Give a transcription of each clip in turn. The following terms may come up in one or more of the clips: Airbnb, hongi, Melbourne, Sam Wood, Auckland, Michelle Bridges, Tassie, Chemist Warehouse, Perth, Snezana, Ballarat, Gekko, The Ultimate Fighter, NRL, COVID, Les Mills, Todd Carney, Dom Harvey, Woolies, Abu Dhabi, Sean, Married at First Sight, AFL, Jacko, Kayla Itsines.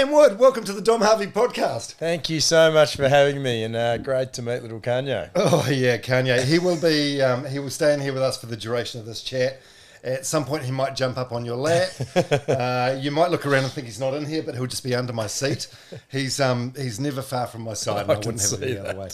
Sam Wood, welcome to the Dom Harvey podcast. Thank you so much for having me, and great to meet little Kanye. Oh yeah, Kanye. He will be. He will stay in here with us for the duration of this chat. At some point, he might jump up on your lap. You might look around and think he's not in here, but he'll just be under my seat. He's never far from my side, and I wouldn't have it the other way.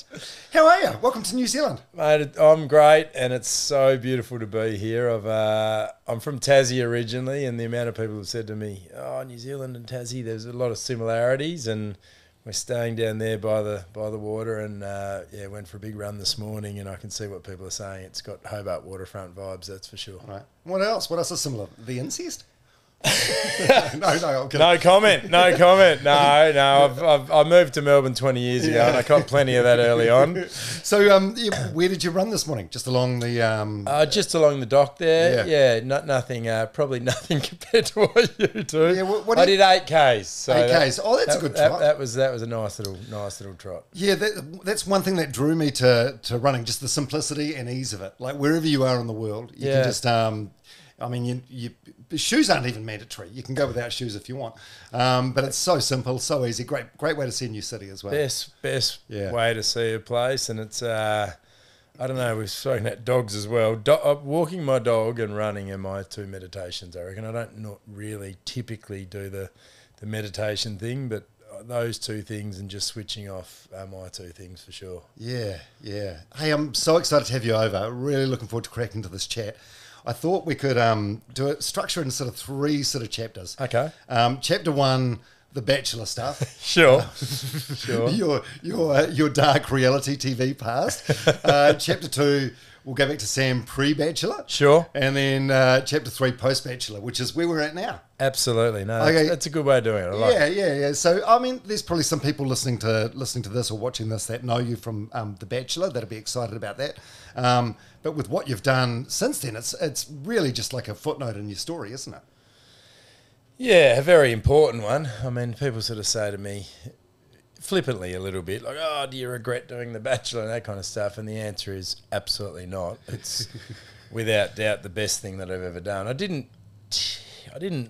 How are you? Welcome to New Zealand. Mate, I'm great, and it's so beautiful to be here. I'm from Tassie originally, and the amount of people who have said to me, oh, New Zealand and Tassie, there's a lot of similarities, and we're staying down there by the water, and yeah, went for a big run this morning, and I can see what people are saying. It's got Hobart waterfront vibes, that's for sure. Right. What else? What else is similar? The incest? No, no comment. No comment. No. I moved to Melbourne 20 years ago, and I caught plenty of that early on. So, where did you run this morning? Just along the just along the dock there. Yeah, nothing. Probably nothing compared to what you do. Yeah, I did 8Ks. So 8Ks. Oh, that's a good trot. That was a nice little trot. Yeah, that's one thing that drew me to running, just the simplicity and ease of it. Like wherever you are in the world, you can just I mean, shoes aren't even mandatory. You can go without shoes if you want. But it's so simple, so easy. Great way to see a new city as well. Best way to see a place. And it's, I don't know, we've spoken about dogs as well. Walking my dog and running are my two meditations, I reckon. I don't really typically do the meditation thing, but those two things and just switching off are my two things for sure. Yeah. Hey, I'm so excited to have you over. Really looking forward to cracking into this chat. I thought we could do it, structure in sort of three sort of chapters. Okay. Chapter one, the Bachelor stuff. Sure. Sure. Your dark reality TV past. Chapter two, we'll go back to Sam pre-Bachelor. Sure. And then chapter three, post-Bachelor, which is where we're at now. Absolutely. No, okay. That's a good way of doing it. I like it. So, I mean, there's probably some people listening to this or watching this that know you from The Bachelor that'll be excited about that. But with what you've done since then, it's really just like a footnote in your story, isn't it? Yeah, a very important one. I mean, people sort of say to me flippantly a little bit, like, oh, do you regret doing The Bachelor and that kind of stuff? And the answer is absolutely not. It's without doubt the best thing that I've ever done. I didn't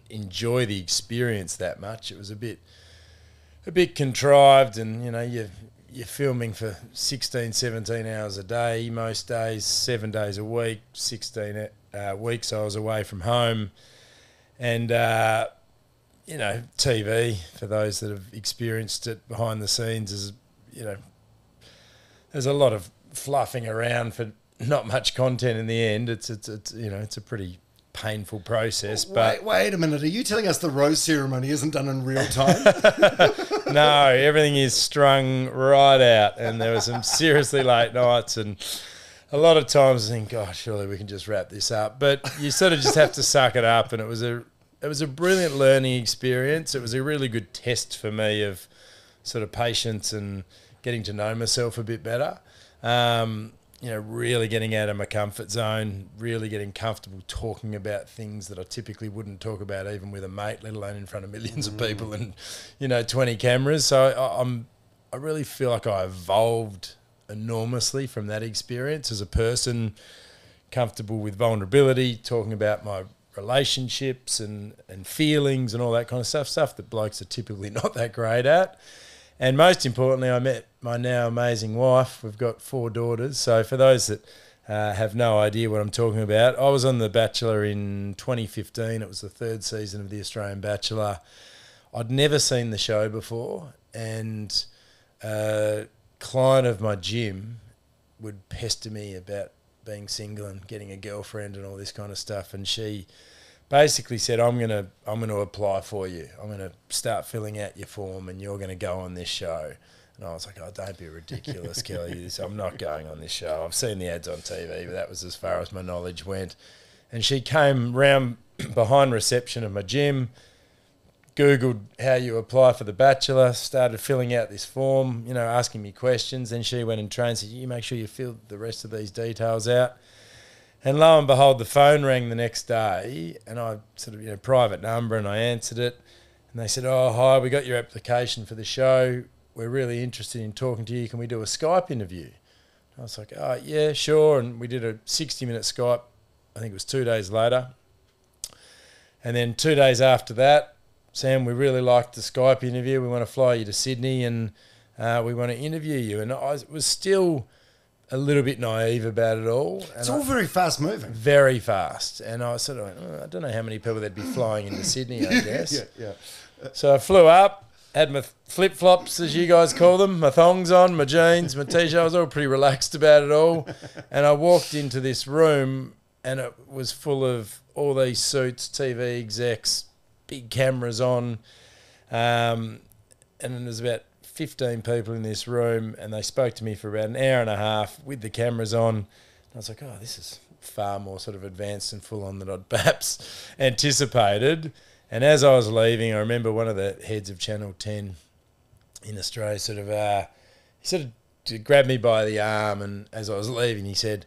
enjoy the experience that much. It was a bit contrived, and, you know, you're filming for 16, 17 hours a day most days, 7 days a week, 16 weeks I was away from home. And, you know, TV, for those that have experienced it behind the scenes, is, you know, there's a lot of fluffing around for not much content in the end. It's you know, it's a pretty painful process. But wait a minute, are you telling us the rose ceremony isn't done in real time? No, everything is strung right out, and there were some seriously late nights, and a lot of times I think, God, surely we can just wrap this up. But you sort of just have to suck it up, and it was a brilliant learning experience. It was a really good test for me of sort of patience and getting to know myself a bit better. You know, really getting out of my comfort zone, really getting comfortable talking about things that I typically wouldn't talk about even with a mate, let alone in front of millions of people and, you know, 20 cameras. So I really feel like I evolved enormously from that experience as a person, comfortable with vulnerability, talking about my relationships and feelings and all that kind of stuff that blokes are typically not that great at. And most importantly, I met my now amazing wife. We've got 4 daughters. So for those that have no idea what I'm talking about, I was on The Bachelor in 2015. It was the 3rd season of the Australian Bachelor. I'd never seen the show before, and client of my gym would pester me about being single and getting a girlfriend and all this kind of stuff, and she basically said, I'm gonna apply for you. I'm gonna start filling out your form, and you're gonna go on this show. And I was like, oh, don't be ridiculous, Kelly. I'm not going on this show. I've seen the ads on TV, but that was as far as my knowledge went. And she came round behind reception of my gym, Googled how you apply for The Bachelor, started filling out this form, you know, asking me questions. Then she went and trained, said, you make sure you fill the rest of these details out. And lo and behold, the phone rang the next day, and I sort of, you know, private number, and I answered it. And they said, oh, hi, we got your application for the show. We're really interested in talking to you. Can we do a Skype interview? And I was like, oh, yeah, sure. And we did a 60-minute Skype, I think it was 2 days later. And then 2 days after that, Sam, we really liked the Skype interview. We want to fly you to Sydney and we want to interview you. And I was still a little bit naive about it all. And it's all very fast moving. Very fast. And I sort of went, oh, I don't know how many people that'd be flying into Sydney, I guess. So I flew up. Had my flip-flops, as you guys call them, my thongs on, my jeans, my T-shirt. I was all pretty relaxed about it all. And I walked into this room and it was full of all these suits, TV execs, big cameras on. And there's about 15 people in this room and they spoke to me for about an hour and a half with the cameras on. And I was like, oh, this is far more sort of advanced and full-on than I'd perhaps anticipated. And as I was leaving, I remember one of the heads of Channel 10 in Australia sort of grabbed me by the arm, and as I was leaving, he said,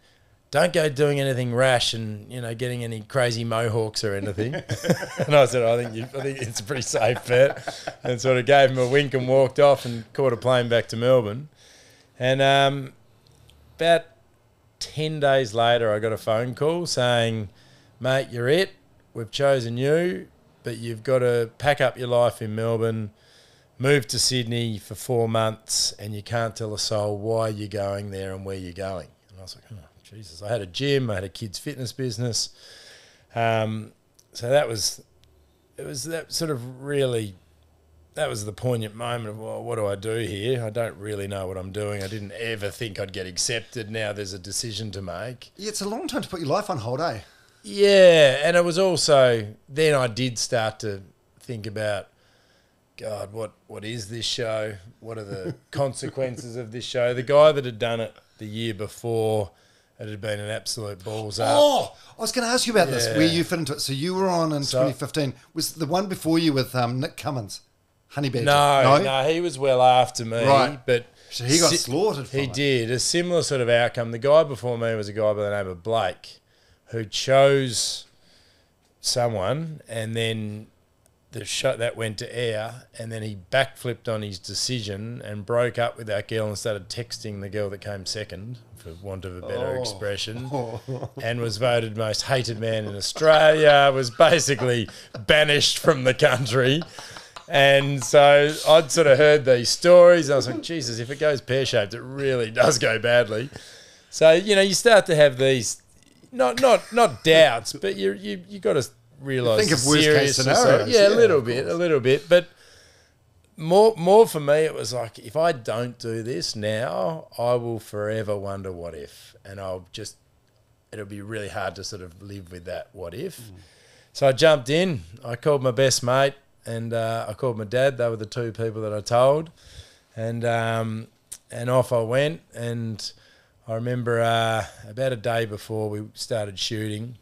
don't go doing anything rash and, you know, getting any crazy mohawks or anything. And I said, I think it's a pretty safe bet. And sort of gave him a wink and walked off and caught a plane back to Melbourne. And about 10 days later, I got a phone call saying, mate, you're it. We've chosen you. But you've got to pack up your life in Melbourne, move to Sydney for 4 months, and you can't tell a soul why you're going there and where you're going. And I was like, oh, Jesus. I had a gym. I had a kids' fitness business. So that was – it was that sort of really – that was the poignant moment of, well, what do I do here? I don't really know what I'm doing. I didn't ever think I'd get accepted. Now there's a decision to make. Yeah, it's a long time to put your life on hold, eh? Yeah, and it was also then I did start to think about, God, what is this show? What are the consequences of this show? The guy that had done it the year before, it had been an absolute balls up. Oh, I was going to ask you about this, where you fit into it. So you were on in 2015. Was the one before you with Nick Cummins, Honey Badger? No, he was well after me. Right. But so he got slaughtered for it. He did. A similar sort of outcome. The guy before me was a guy by the name of Blake, who chose someone and then the show that went to air and then he backflipped on his decision and broke up with that girl and started texting the girl that came second, for want of a better expression, and was voted most hated man in Australia, was basically banished from the country. And so I'd sort of heard these stories and I was like, Jesus, if it goes pear-shaped, it really does go badly. So, you know, you start to have these... Not doubts, but you got to realise. Think of worst case scenarios. Yeah, a little bit. But more for me, it was like, if I don't do this now, I will forever wonder what if, and it'll be really hard to sort of live with that what if. Mm. So I jumped in. I called my best mate and I called my dad. They were the two people that I told, and off I went. And I remember about a day before we started shooting,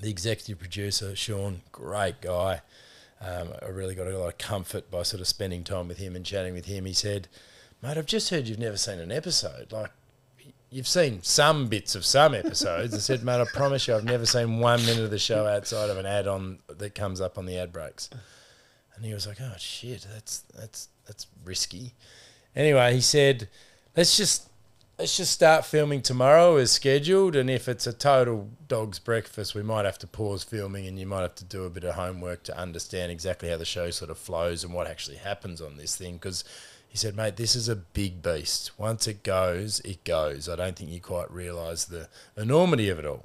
the executive producer, Sean, great guy. I really got a lot of comfort by sort of spending time with him and chatting with him. He said, mate, I've just heard you've never seen an episode. Like, you've seen some bits of some episodes. I said, mate, I promise you I've never seen 1 minute of the show outside of an ad on that comes up on the ad breaks. And he was like, oh, shit, that's risky. Anyway, he said, let's just start filming tomorrow as scheduled, and if it's a total dog's breakfast, we might have to pause filming and you might have to do a bit of homework to understand exactly how the show sort of flows and what actually happens on this thing, because he said, mate, this is a big beast. Once it goes, it goes. I don't think you quite realise the enormity of it all.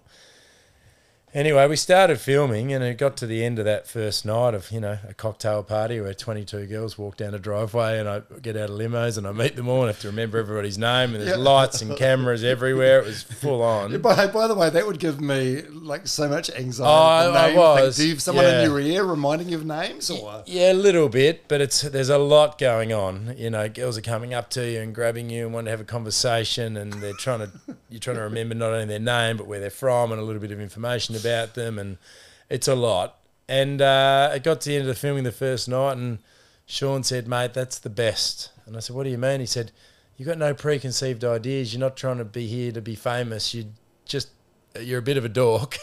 Anyway, we started filming and it got to the end of that first night of, you know, a cocktail party where 22 girls walk down a driveway and I get out of limos and I meet them all and have to remember everybody's name, and there's lights and cameras everywhere. It was full on. By the way, that would give me like so much anxiety. I was. Like, do you have someone in your ear reminding you of names? Or? Yeah, a little bit, but there's a lot going on. You know, girls are coming up to you and grabbing you and want to have a conversation, and they're you're trying to remember not only their name but where they're from and a little bit of information about them, and it's a lot. And it got to the end of the filming the first night, and Sean said, mate, that's the best. And I said, what do you mean? He said, you've got no preconceived ideas, you're not trying to be here to be famous, you're a bit of a dork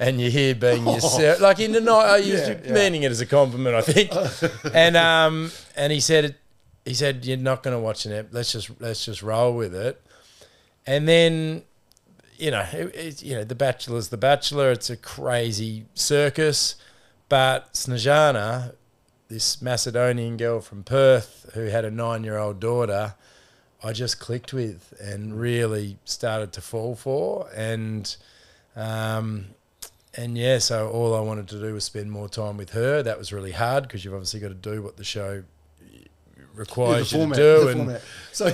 and you're here being yourself. Like in the night, I used meaning it as a compliment, I think. And he said you're not going to watch an app, let's just roll with it. And then you know, The Bachelor's The Bachelor. It's a crazy circus. But Snezana, this Macedonian girl from Perth who had a 9-year-old daughter, I just clicked with and really started to fall for. And yeah, so all I wanted to do was spend more time with her. That was really hard because you've obviously got to do what the show requires you to do and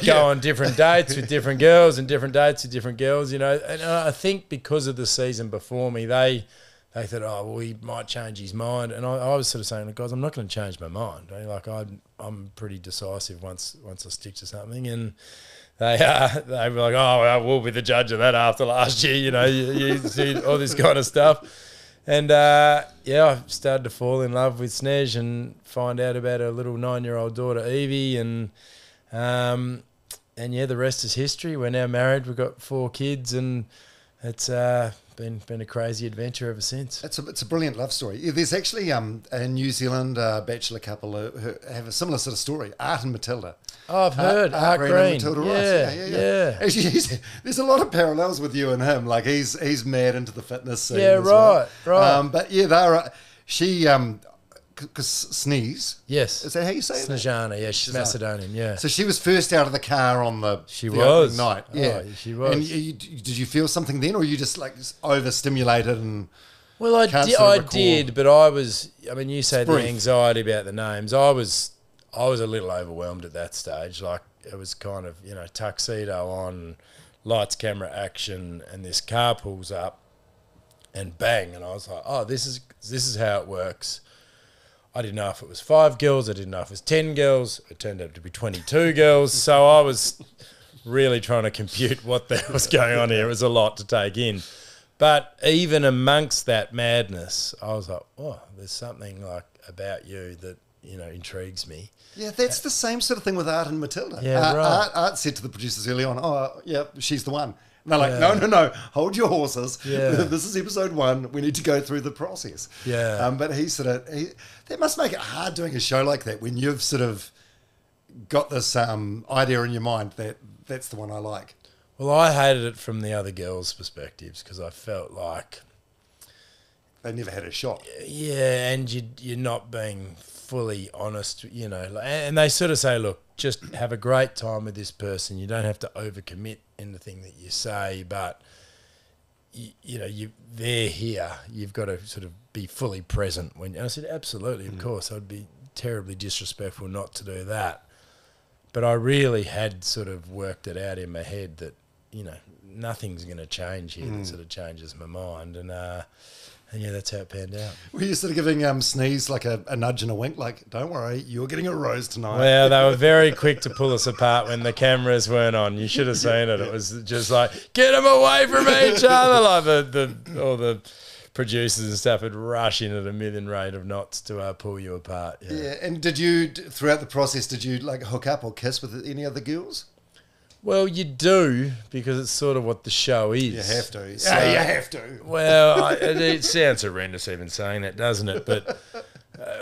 go on different dates with different girls and different dates with different girls, you know. And I think because of the season before me, they thought, oh, well, he might change his mind. And I was sort of saying, guys, I'm not going to change my mind. Like, I'm pretty decisive once I stick to something. And they were like, oh, well, we'll be the judge of that after last year, you know, you see all this kind of stuff. And, yeah, I started to fall in love with Snez and find out about her little 9-year-old daughter, Evie. And yeah, the rest is history. We're now married. We've got 4 kids and it's... Been a crazy adventure ever since. It's a brilliant love story. There's actually a New Zealand bachelor couple who have a similar sort of story, Art and Matilda. Oh, I've heard. Art Green and Matilda Ross. Yeah. Actually, there's a lot of parallels with you and him. Like he's mad into the fitness scene. Yeah, right. But yeah, because Sneeze. Yes. Is that how you say it? Snezana, yeah. She's Macedonian, yeah. So she was first out of the car on the night. Yeah. Oh, she was. And did you feel something then, or you just like overstimulated and... Well, I did, but I was... I mean, you say the anxiety about the names. I was a little overwhelmed at that stage. Like, it was kind of, you know, tuxedo on, lights, camera, action, and this car pulls up and bang. And I was like, oh, this is how it works. I didn't know if it was 5 girls. I didn't know if it was 10 girls. It turned out to be 22 girls. So I was really trying to compute what the hell was going on here. It was a lot to take in. But even amongst that madness, I was like, oh, there's something like about you that, you know, intrigues me. Yeah, that's the same sort of thing with Art and Matilda. Yeah, right. Art said to the producers early on, oh, yeah, she's the one. And they're like, no, hold your horses. Yeah. This is episode 1. We need to go through the process. Yeah. But he sort of, that must make it hard doing a show like that when you've sort of got this idea in your mind that that's the one I like. Well, I hated it from the other girls' perspectives because I felt like... They never had a shot. Yeah, and you're not being fully honest, you know. Like, and they sort of say, look, just have a great time with this person. You don't have to overcommit anything that you say, but they're here. You've got to sort of be fully present. And I said, absolutely, of course. I'd be terribly disrespectful not to do that. But I really had sort of worked it out in my head that, you know, nothing's going to change here. That sort of changes my mind. And yeah, that's how it panned out. Were you sort of giving Sneeze like a nudge and a wink, like, don't worry, you're getting a rose tonight? Well, they were very quick to pull us apart when the cameras weren't on. You should have seen it. It was just like, get them away from each other. Like all the producers and stuff would rush in at a million rate of knots to pull you apart. Yeah. And did you, throughout the process, did you like hook up or kiss with any other girls? Well, you do, because it's sort of what the show is. You have to. So. Yeah, you have to. Well, it sounds horrendous even saying that, doesn't it? But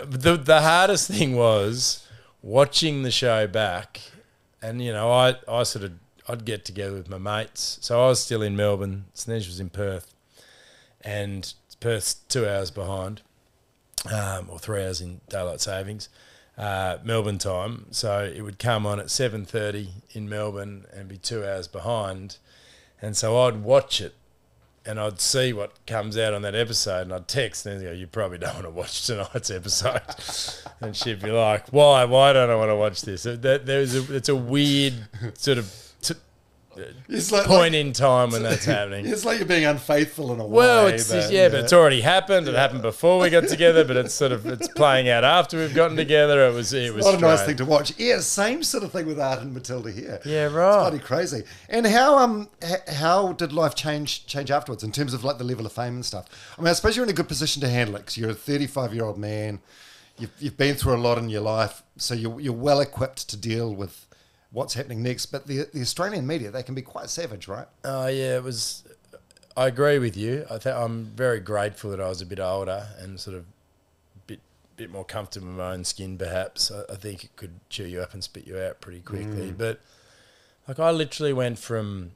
the hardest thing was watching the show back and, you know, I'd get together with my mates. So I was still in Melbourne. Snez was in Perth. And Perth's 2 hours behind or 3 hours in daylight savings. Melbourne time, so it would come on at 7:30 in Melbourne and be 2 hours behind, and so I'd watch it and I'd see what comes out on that episode and I'd text and go, you probably don't want to watch tonight's episode. And she'd be like, why don't I want to watch this? It's a weird sort of point in time when that's happening. It's like you're being unfaithful in a way. But it's already happened. It happened before we got together, but it's sort of playing out after we've gotten together. It was not a nice thing to watch. Yeah, same sort of thing with Art and Matilda here. Yeah, right. It's bloody crazy. And how did life change afterwards in terms of like the level of fame and stuff? I mean, I suppose you're in a good position to handle it because you're a 35-year-old man. You've been through a lot in your life, so you're well equipped to deal with what's happening next. But the Australian media, they can be quite savage, right? Yeah, it was... I agree with you. I'm very grateful that I was a bit older and sort of bit more comfortable in my own skin, perhaps. I think it could chew you up and spit you out pretty quickly. But like, I literally went from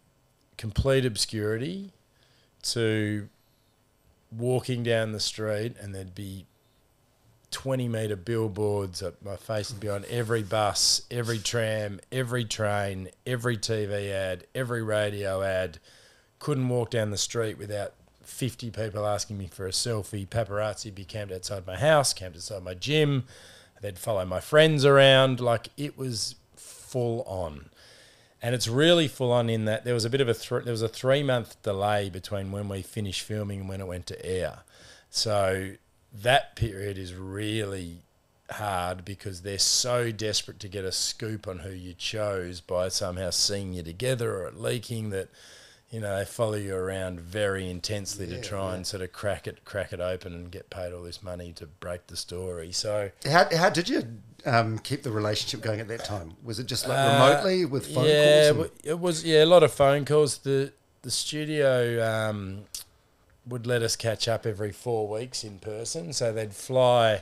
complete obscurity to walking down the street and there'd be 20-metre billboards. My face would be on every bus, every tram, every train, every TV ad, every radio ad. Couldn't walk down the street without 50 people asking me for a selfie. Paparazzi be camped outside my house, camped outside my gym. They'd follow my friends around. Like, it was full on. And it's really full on in that there was a bit of a there was a 3-month delay between when we finished filming and when it went to air. So that period is really hard because they're so desperate to get a scoop on who you chose by somehow seeing you together or it leaking that, you know, they follow you around very intensely to try and sort of crack it open and get paid all this money to break the story. So how did you keep the relationship going at that time? Was it just like remotely with phone calls? Yeah, it was. Yeah, a lot of phone calls. The studio would let us catch up every 4 weeks in person. So they'd fly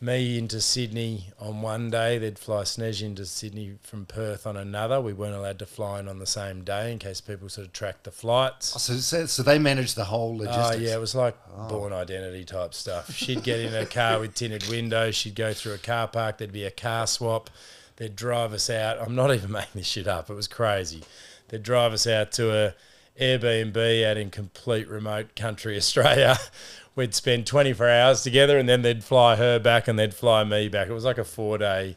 me into Sydney on one day. They'd fly Snez into Sydney from Perth on another. We weren't allowed to fly in on the same day in case people sort of tracked the flights. Oh, so they managed the whole logistics? Oh, yeah. It was like Born Identity type stuff. She'd get in a car with tinted windows. She'd go through a car park. There'd be a car swap. They'd drive us out. I'm not even making this shit up. It was crazy. They'd drive us out to a Airbnb out in complete remote country Australia. We'd spend 24 hours together and then they'd fly her back and they'd fly me back. It was like a 4-day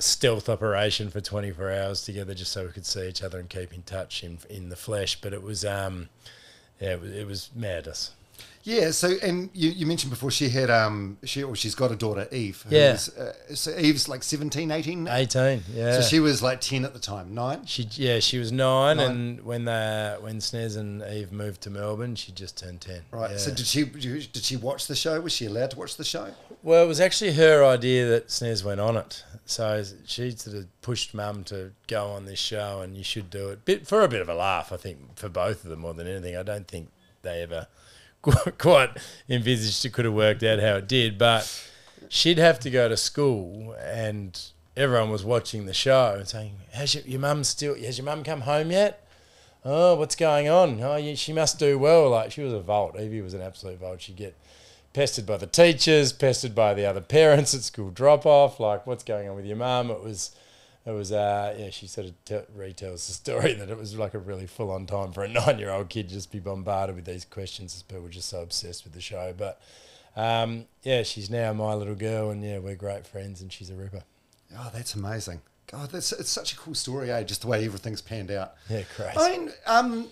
stealth operation for 24 hours together just so we could see each other and keep in touch in the flesh. But it was it was madness. Yeah, so and you mentioned before she had she's got a daughter, Eve. So Eve's like 17, 18? 18, yeah. So she was like 10 at the time, 9? She was 9 and when Snez and Eve moved to Melbourne, she just turned 10. Right, yeah. So did she watch the show? Was she allowed to watch the show? Well, it was actually her idea that Snez went on it. So she sort of pushed Mum to go on this show and you should do it. For a bit of a laugh, I think, for both of them more than anything. I don't think they ever quite envisaged it could have worked out how it did, but she'd have to go to school and everyone was watching the show and saying, has your mum come home yet? Oh, what's going on? Oh, yeah, she must do well. Like, she was a volt. Evie was an absolute volt. She'd get pestered by the teachers, pestered by the other parents at school drop-off, like, what's going on with your mum? It was she sort of retells the story that it was like a really full-on time for a 9-year-old kid to just be bombarded with these questions as people were just so obsessed with the show. But, she's now my little girl and, we're great friends and she's a ripper. Oh, that's amazing. God, it's such a cool story, eh? Just the way everything's panned out. Yeah, crazy. I mean,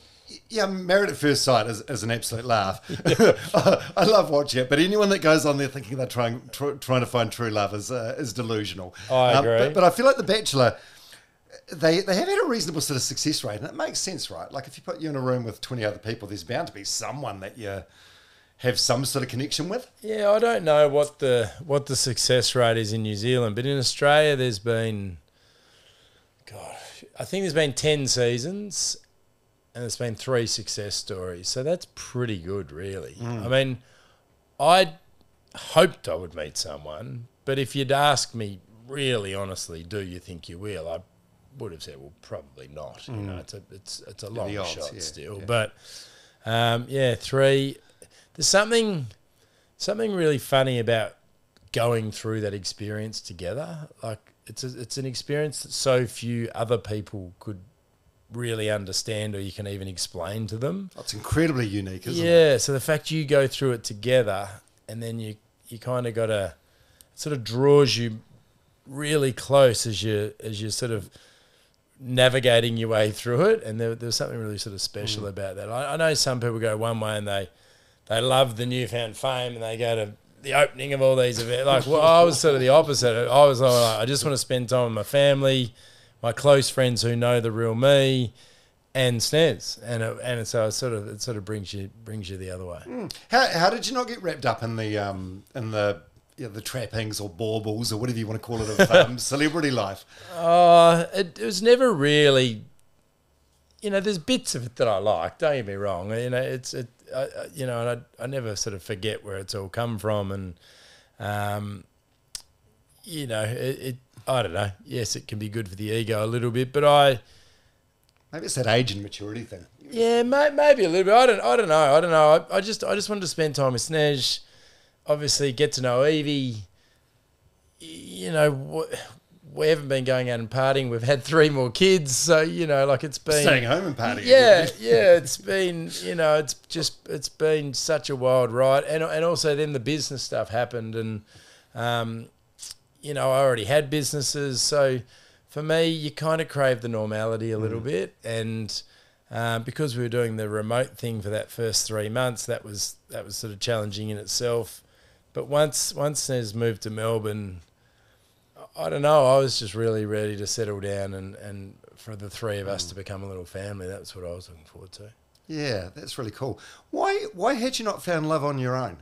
Married at First Sight is an absolute laugh. I love watching it, but anyone that goes on there thinking they're trying to find true love is delusional. I agree. But I feel like The Bachelor, they have had a reasonable sort of success rate, and it makes sense, right? Like if you put you in a room with 20 other people, there's bound to be someone that you have some sort of connection with. Yeah, I don't know what the success rate is in New Zealand, but in Australia there's been, God, I think there's been 10 seasons. And it's been 3 success stories. So that's pretty good, really. Mm. I mean, I hoped I would meet someone, but if you'd asked me really honestly, do you think you will? I would have said, well, probably not. Mm. You know, it's a long shot still. Yeah. But, 3. There's something really funny about going through that experience together. Like, it's an experience that so few other people could really understand or you can even explain to them. That's incredibly unique, isn't it? Yeah, so the fact you go through it together and then you kind of got to sort of draws you really close as you're sort of navigating your way through it, and there's something really sort of special about that. I know some people go one way and they love the newfound fame and they go to the opening of all these events. Like, well, I was sort of the opposite. I was like, I just want to spend time with my family, my close friends who know the real me, and Snez, and so it sort of brings you the other way. Mm. How did you not get wrapped up in the trappings or baubles or whatever you want to call it of celebrity life? It was never really. You know, there's bits of it that I like. Don't get me wrong. You know, I never sort of forget where it's all come from, and I don't know. Yes, it can be good for the ego a little bit, but maybe it's that age and maturity thing. Yeah, maybe a little bit. I don't know. I just wanted to spend time with Snez. obviously get to know Evie. You know, we haven't been going out and partying. We've had 3 more kids, so you know, like it's been staying home and partying. Yeah, yeah, it's been, you know, it's just it's been such a wild ride, and also then the business stuff happened, and you know, I already had businesses, so for me, you kind of crave the normality a little bit, and because we were doing the remote thing for that first 3 months, that was sort of challenging in itself. But once Snez moved to Melbourne, I don't know, I was just really ready to settle down and for the 3 of us to become a little family. That's what I was looking forward to. Yeah, that's really cool. Why had you not found love on your own?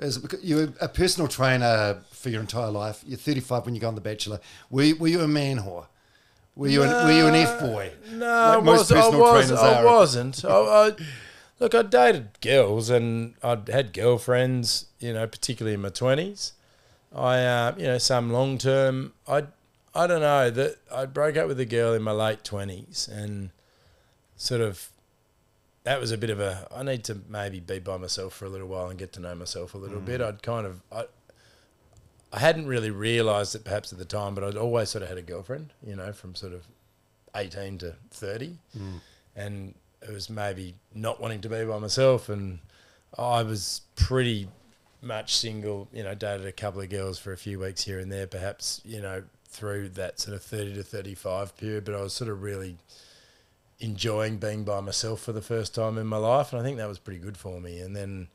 As you were a personal trainer for your entire life. You're 35 when you go on The Bachelor. Were you a man whore? Were you an F-boy? No, like I wasn't. Look, I dated girls and I'd had girlfriends, you know, particularly in my 20s. You know, some long term. I don't know that I broke up with a girl in my late 20s, and sort of that was a bit of a. I need to maybe be by myself for a little while and get to know myself a little bit. I hadn't really realised it perhaps at the time, but I'd always sort of had a girlfriend, you know, from sort of 18 to 30, and it was maybe not wanting to be by myself, and I was pretty much single, you know, dated a couple of girls for a few weeks here and there, perhaps, you know, through that sort of 30 to 35 period, but I was sort of really enjoying being by myself for the first time in my life, and I think that was pretty good for me. And then,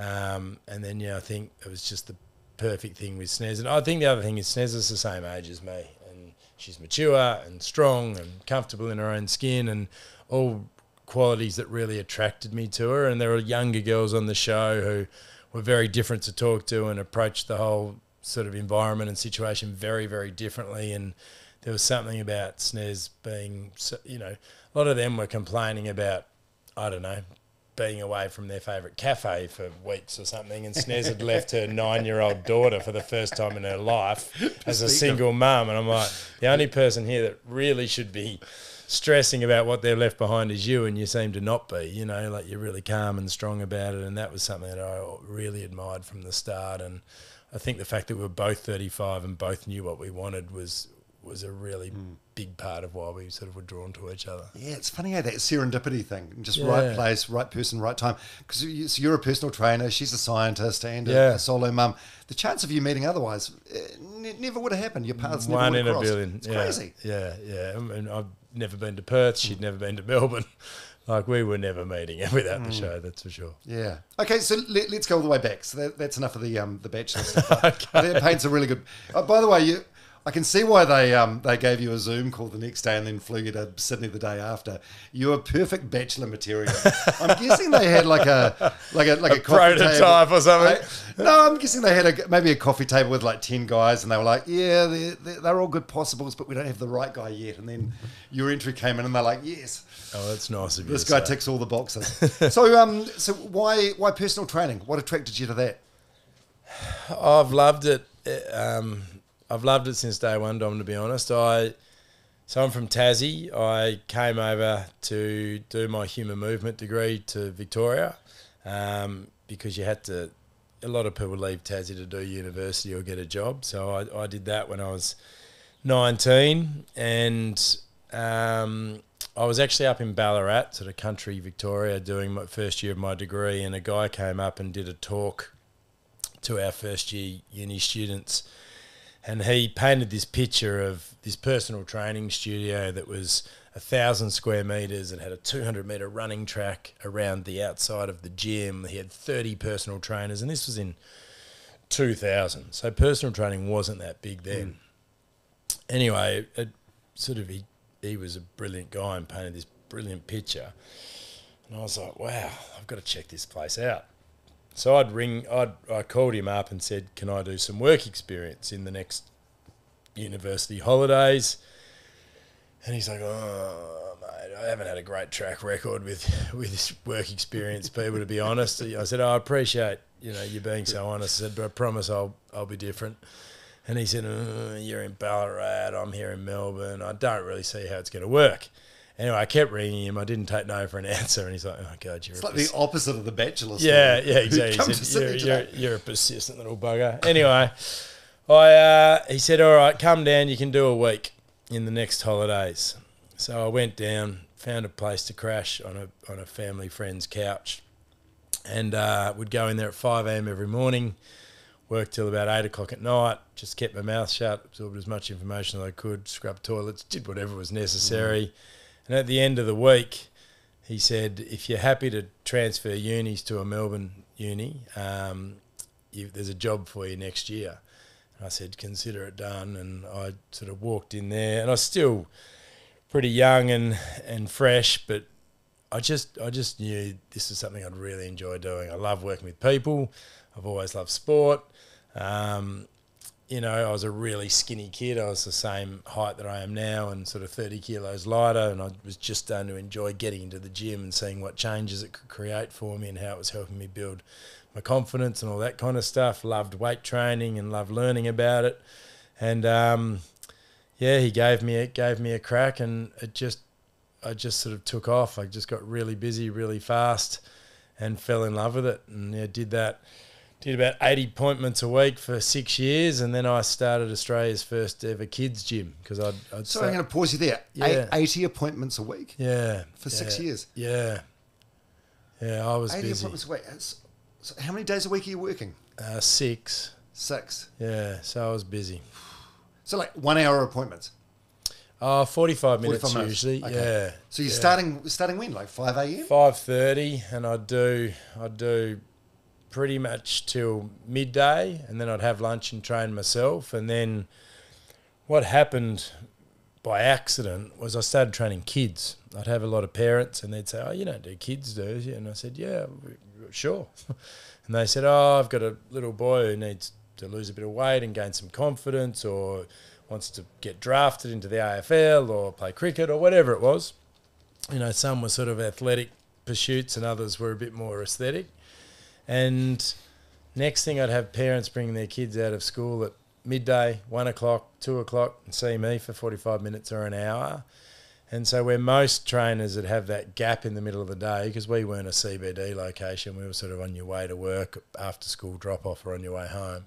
you know, I think it was just the perfect thing with Snez. And I think the other thing is Snez is the same age as me, and she's mature and strong and comfortable in her own skin, and all qualities that really attracted me to her. And there were younger girls on the show who were very different to talk to and approached the whole sort of environment and situation very, very differently. And there was something about Snez being, you know, a lot of them were complaining about, I don't know, being away from their favourite cafe for weeks or something, and Snez had left her 9-year-old daughter for the first time in her life as a single mum. And I'm like, the only person here that really should be stressing about what they've left behind is you, and you seem to not be, you know, like you're really calm and strong about it. And that was something that I really admired from the start. And I think the fact that we were both 35 and both knew what we wanted was a really big part of why we sort of were drawn to each other. Yeah, it's funny how that serendipity thing, just right place, right person, right time. Because you're a personal trainer, she's a scientist and a solo mum. The chance of you meeting otherwise, it never would have happened. Your paths never would have crossed. 1 in a billion. It's crazy. Yeah. I mean, I've never been to Perth. She'd never been to Melbourne. Like, we were never meeting without the show, that's for sure. Yeah. Okay, so let's go all the way back. So that's enough of the Bachelor stuff. Okay. That paints a really good... by the way, I can see why they gave you a Zoom call the next day and then flew you to Sydney the day after. You were perfect Bachelor material. I'm guessing they had like a prototype or something. No, I'm guessing they had maybe a coffee table with like 10 guys, and they were like, yeah, they're all good possibles, but we don't have the right guy yet. And then your entry came in, and they're like, yes. Oh, that's nice of you. This guy ticks all the boxes. So why personal training? What attracted you to that? I've loved it. I've loved it since day one, Dom, to be honest. So I'm from Tassie. I came over to do my human movement degree to Victoria, because you had to, a lot of people leave Tassie to do university or get a job. So I did that when I was 19, and I was actually up in Ballarat, sort of country Victoria, doing my first year of my degree, and a guy came up and did a talk to our first year uni students. And he painted this picture of this personal training studio that was 1,000 square metres and had a 200-metre running track around the outside of the gym. He had 30 personal trainers, and this was in 2000. So personal training wasn't that big then. Anyway, he was a brilliant guy and painted this brilliant picture. And I was like, wow, I've got to check this place out. So I called him up and said, can I do some work experience in the next university holidays? And he's like, oh, mate, I haven't had a great track record with work experience people, to be honest. I said, I appreciate, you know, you being so honest. I said, but I promise I'll be different. And he said, you're in Ballarat, I'm here in Melbourne. I don't really see how it's going to work. Anyway, I kept ringing him. I didn't take no for an answer. And he's like, oh, God, you're it's like the opposite of the Bachelor story. Yeah, yeah, exactly. Said, you're a persistent little bugger. Anyway, he said, all right, come down. You can do a week in the next holidays. So I went down, found a place to crash on a family friend's couch. And would go in there at 5 a.m. every morning, work till about 8 o'clock at night, just kept my mouth shut, absorbed as much information as I could, scrubbed toilets, did whatever was necessary. And at the end of the week, he said, if you're happy to transfer unis to a Melbourne uni, there's a job for you next year. And I said, consider it done. And I sort of walked in there, and I was still pretty young and fresh, but I just knew this is something I'd really enjoy doing. I love working with people. I've always loved sport. You know, I was a really skinny kid. I was the same height that I am now and sort of 30 kilos lighter, and I was just starting to enjoy getting into the gym and seeing what changes it could create for me and how it was helping me build my confidence and all that kind of stuff. Loved weight training and loved learning about it. And, yeah, he gave me a crack, and it just I just sort of took off. I just got really busy, really fast, and fell in love with it. And yeah, did that. Did about 80 appointments a week for 6 years, and then I started Australia's first ever kids gym because I'd so I'm going to pause you there. Yeah. 80 appointments a week. Yeah, for 6 years. Yeah, yeah, I was 80 busy. Appointments a week. So how many days a week are you working? 6. 6. Yeah, so I was busy. So like 1 hour appointments. 45 minutes usually, okay. Yeah. So you're starting when, like 5 a.m? 5:30, and I'd do pretty much till midday, and then I'd have lunch and train myself. And then what happened by accident was I started training kids. I'd have a lot of parents, and they'd say, "Oh, you don't do kids, do you?" And I said, "Yeah, sure." And they said, "Oh, I've got a little boy who needs to lose a bit of weight and gain some confidence, or wants to get drafted into the AFL or play cricket," or whatever it was. You know, some were sort of athletic pursuits and others were a bit more aesthetic. And next thing, I'd have parents bringing their kids out of school at midday, 1 o'clock, 2 o'clock, and see me for 45 minutes or an hour. And so where most trainers would have that gap in the middle of the day, because we weren't a CBD location, we were sort of on your way to work, after school drop-off, or on your way home.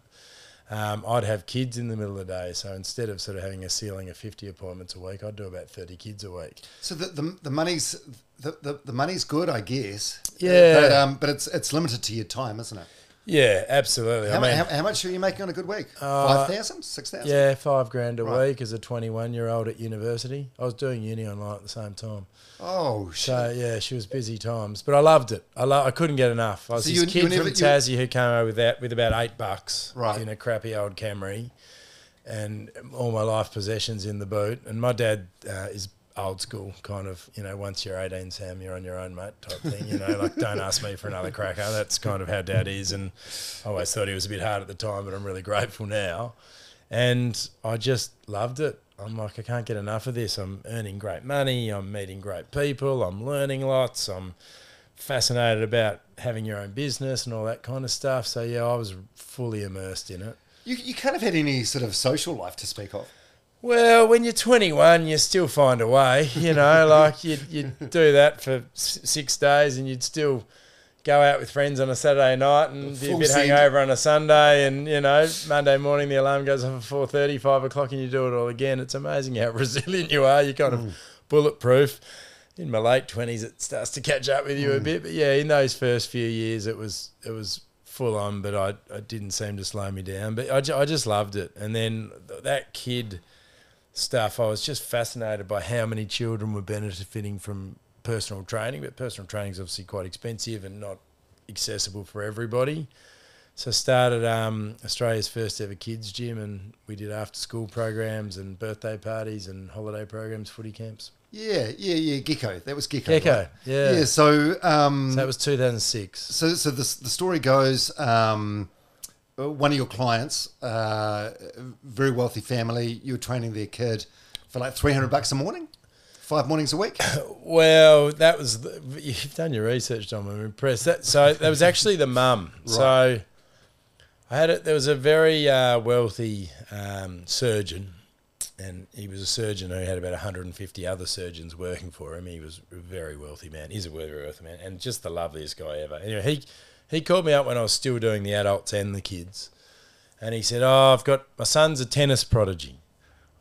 I'd have kids in the middle of the day, so instead of sort of having a ceiling of 50 appointments a week, I'd do about 30 kids a week. So the money's good, I guess. Yeah, but it's limited to your time, isn't it? Yeah, absolutely. How much are you making on a good week? 5,000, 6,000. Yeah, $5,000 a week as a 21-year-old at university. I was doing uni online at the same time. Oh shit! So yeah, she was busy times, but I loved it. I couldn't get enough. I was this kid from Tassie who came over with about $8, right, in a crappy old Camry, and all my life possessions in the boot. And my dad is old school, kind of, you know, once you're 18, Sam, you're on your own, mate, type thing, you know, like, don't ask me for another cracker. That's kind of how Dad is, and I always thought he was a bit hard at the time, but I'm really grateful now. And I just loved it. I'm like, I can't get enough of this. I'm earning great money, I'm meeting great people, I'm learning lots, I'm fascinated about having your own business and all that kind of stuff. So yeah, I was fully immersed in it. You kind of had any sort of social life to speak of? Well, when you're 21, you still find a way, you know, like you'd do that for 6 days, and you'd still go out with friends on a Saturday night and be a bit hangover on a Sunday, and, you know, Monday morning the alarm goes off at 4:30, 5 o'clock, and you do it all again. It's amazing how resilient you are. You're kind of bulletproof. In my late 20s, it starts to catch up with you a bit. But, yeah, in those first few years, it was full on, but I didn't seem to slow me down. But I just loved it. And then that kid stuff, I was just fascinated by how many children were benefiting from personal training, but personal training is obviously quite expensive and not accessible for everybody. So I started Australia's first ever kids gym, and we did after school programs and birthday parties and holiday programs, footy camps. Yeah, Gekko. That was Gekko. Gekko, right? Yeah. So so that was 2006. So the story goes, one of your clients, very wealthy family, you were training their kid for like $300 a morning, 5 mornings a week. Well, that was you've done your research, Dom. I'm impressed. That was actually the mum. Right. So I had it. There was a very wealthy surgeon and he was a surgeon who had about 150 other surgeons working for him. He was a very wealthy man. He's a very wealthy man, and just the loveliest guy ever. Anyway, he called me up when I was still doing the adults and the kids, and he said, "Oh, I've got my son's a tennis prodigy.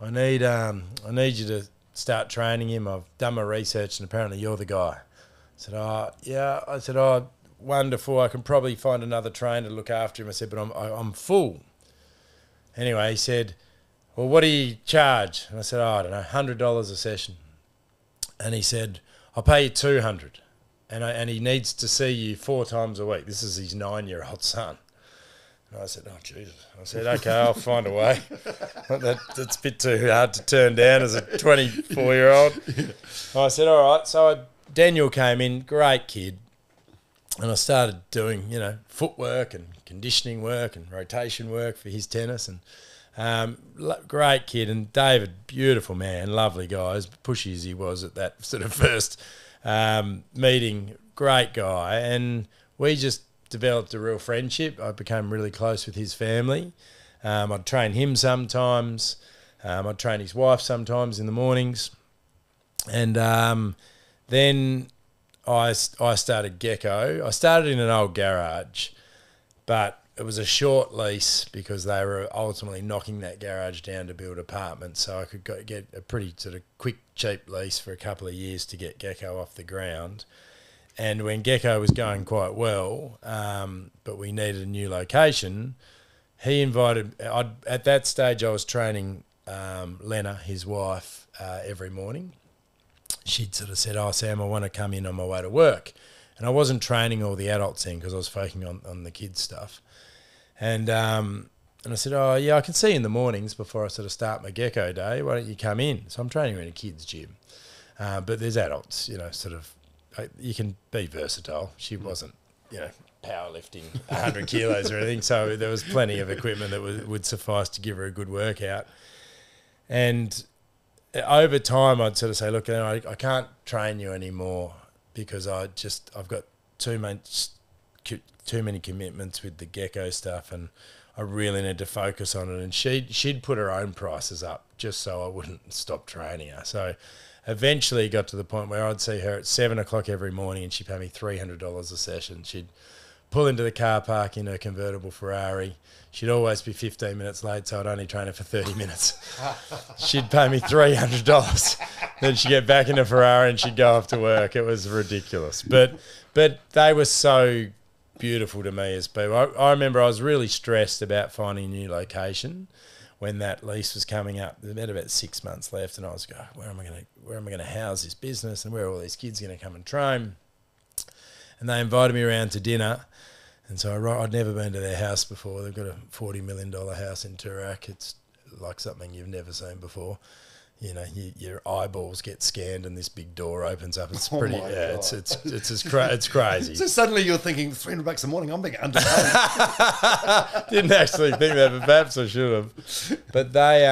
I need you to start training him. I've done my research, and apparently you're the guy." I said, "Oh, yeah." I said, "Oh, wonderful. I can probably find another trainer to look after him." I said, "But I'm full." Anyway, he said, "Well, what do you charge?" And I said, "Oh, I don't know, $100 a session." And he said, "I'll pay you $200, and he needs to see you 4 times a week. This is his 9-year-old son. And I said, "Oh, Jesus." I said, "Okay, I'll find a way. That's a bit too hard to turn down as a 24-year-old. I said, "All right." So Daniel came in, great kid. And I started doing, you know, footwork and conditioning work and rotation work for his tennis. And great kid. And David, beautiful man, lovely guy, as pushy as he was at that sort of first meeting, great guy. And we just developed a real friendship. I became really close with his family. I'd train him sometimes. I'd train his wife sometimes in the mornings. And then I started Gekko. I started in an old garage, but it was a short lease because they were ultimately knocking that garage down to build apartments. So I could get a pretty sort of quick, cheap lease for a couple of years to get Gekko off the ground. And when Gekko was going quite well, but we needed a new location, he invited... at that stage, I was training Lena, his wife, every morning. She'd sort of said, "Oh, Sam, I want to come in on my way to work." And I wasn't training all the adults in because I was focusing on the kids' stuff. And I said, "Oh, yeah, I can see you in the mornings before I sort of start my Gekko day. Why don't you come in?" So I'm training in a kids' gym. But there's adults, you know, sort of, you can be versatile. She wasn't, you know, powerlifting 100 kilos or anything. So there was plenty of equipment that would suffice to give her a good workout. And over time, I'd sort of say, "Look, I can't train you anymore because I've got too many commitments with the Gekko stuff, and I really need to focus on it." And she'd put her own prices up just so I wouldn't stop training her. So eventually, it got to the point where I'd see her at 7 o'clock every morning, and she'd pay me $300 a session. She'd pull into the car park in her convertible Ferrari. She'd always be 15 minutes late, so I'd only train her for 30 minutes. She'd pay me $300. Then she'd get back in the Ferrari and she'd go off to work. It was ridiculous. But they were so beautiful to me as people. I remember I was really stressed about finding a new location when that lease was coming up. There had about 6 months left, and I was going, where am I going to house this business, and where are all these kids going to come and train? And they invited me around to dinner. And so I'd never been to their house before. They've got a $40 million house in Turak. It's like something you've never seen before. You know, your eyeballs get scanned and this big door opens up. It's pretty, yeah, it's it's crazy. So suddenly you're thinking, $300 a morning, I'm being underpaid. Didn't actually think that, but perhaps I should have. But they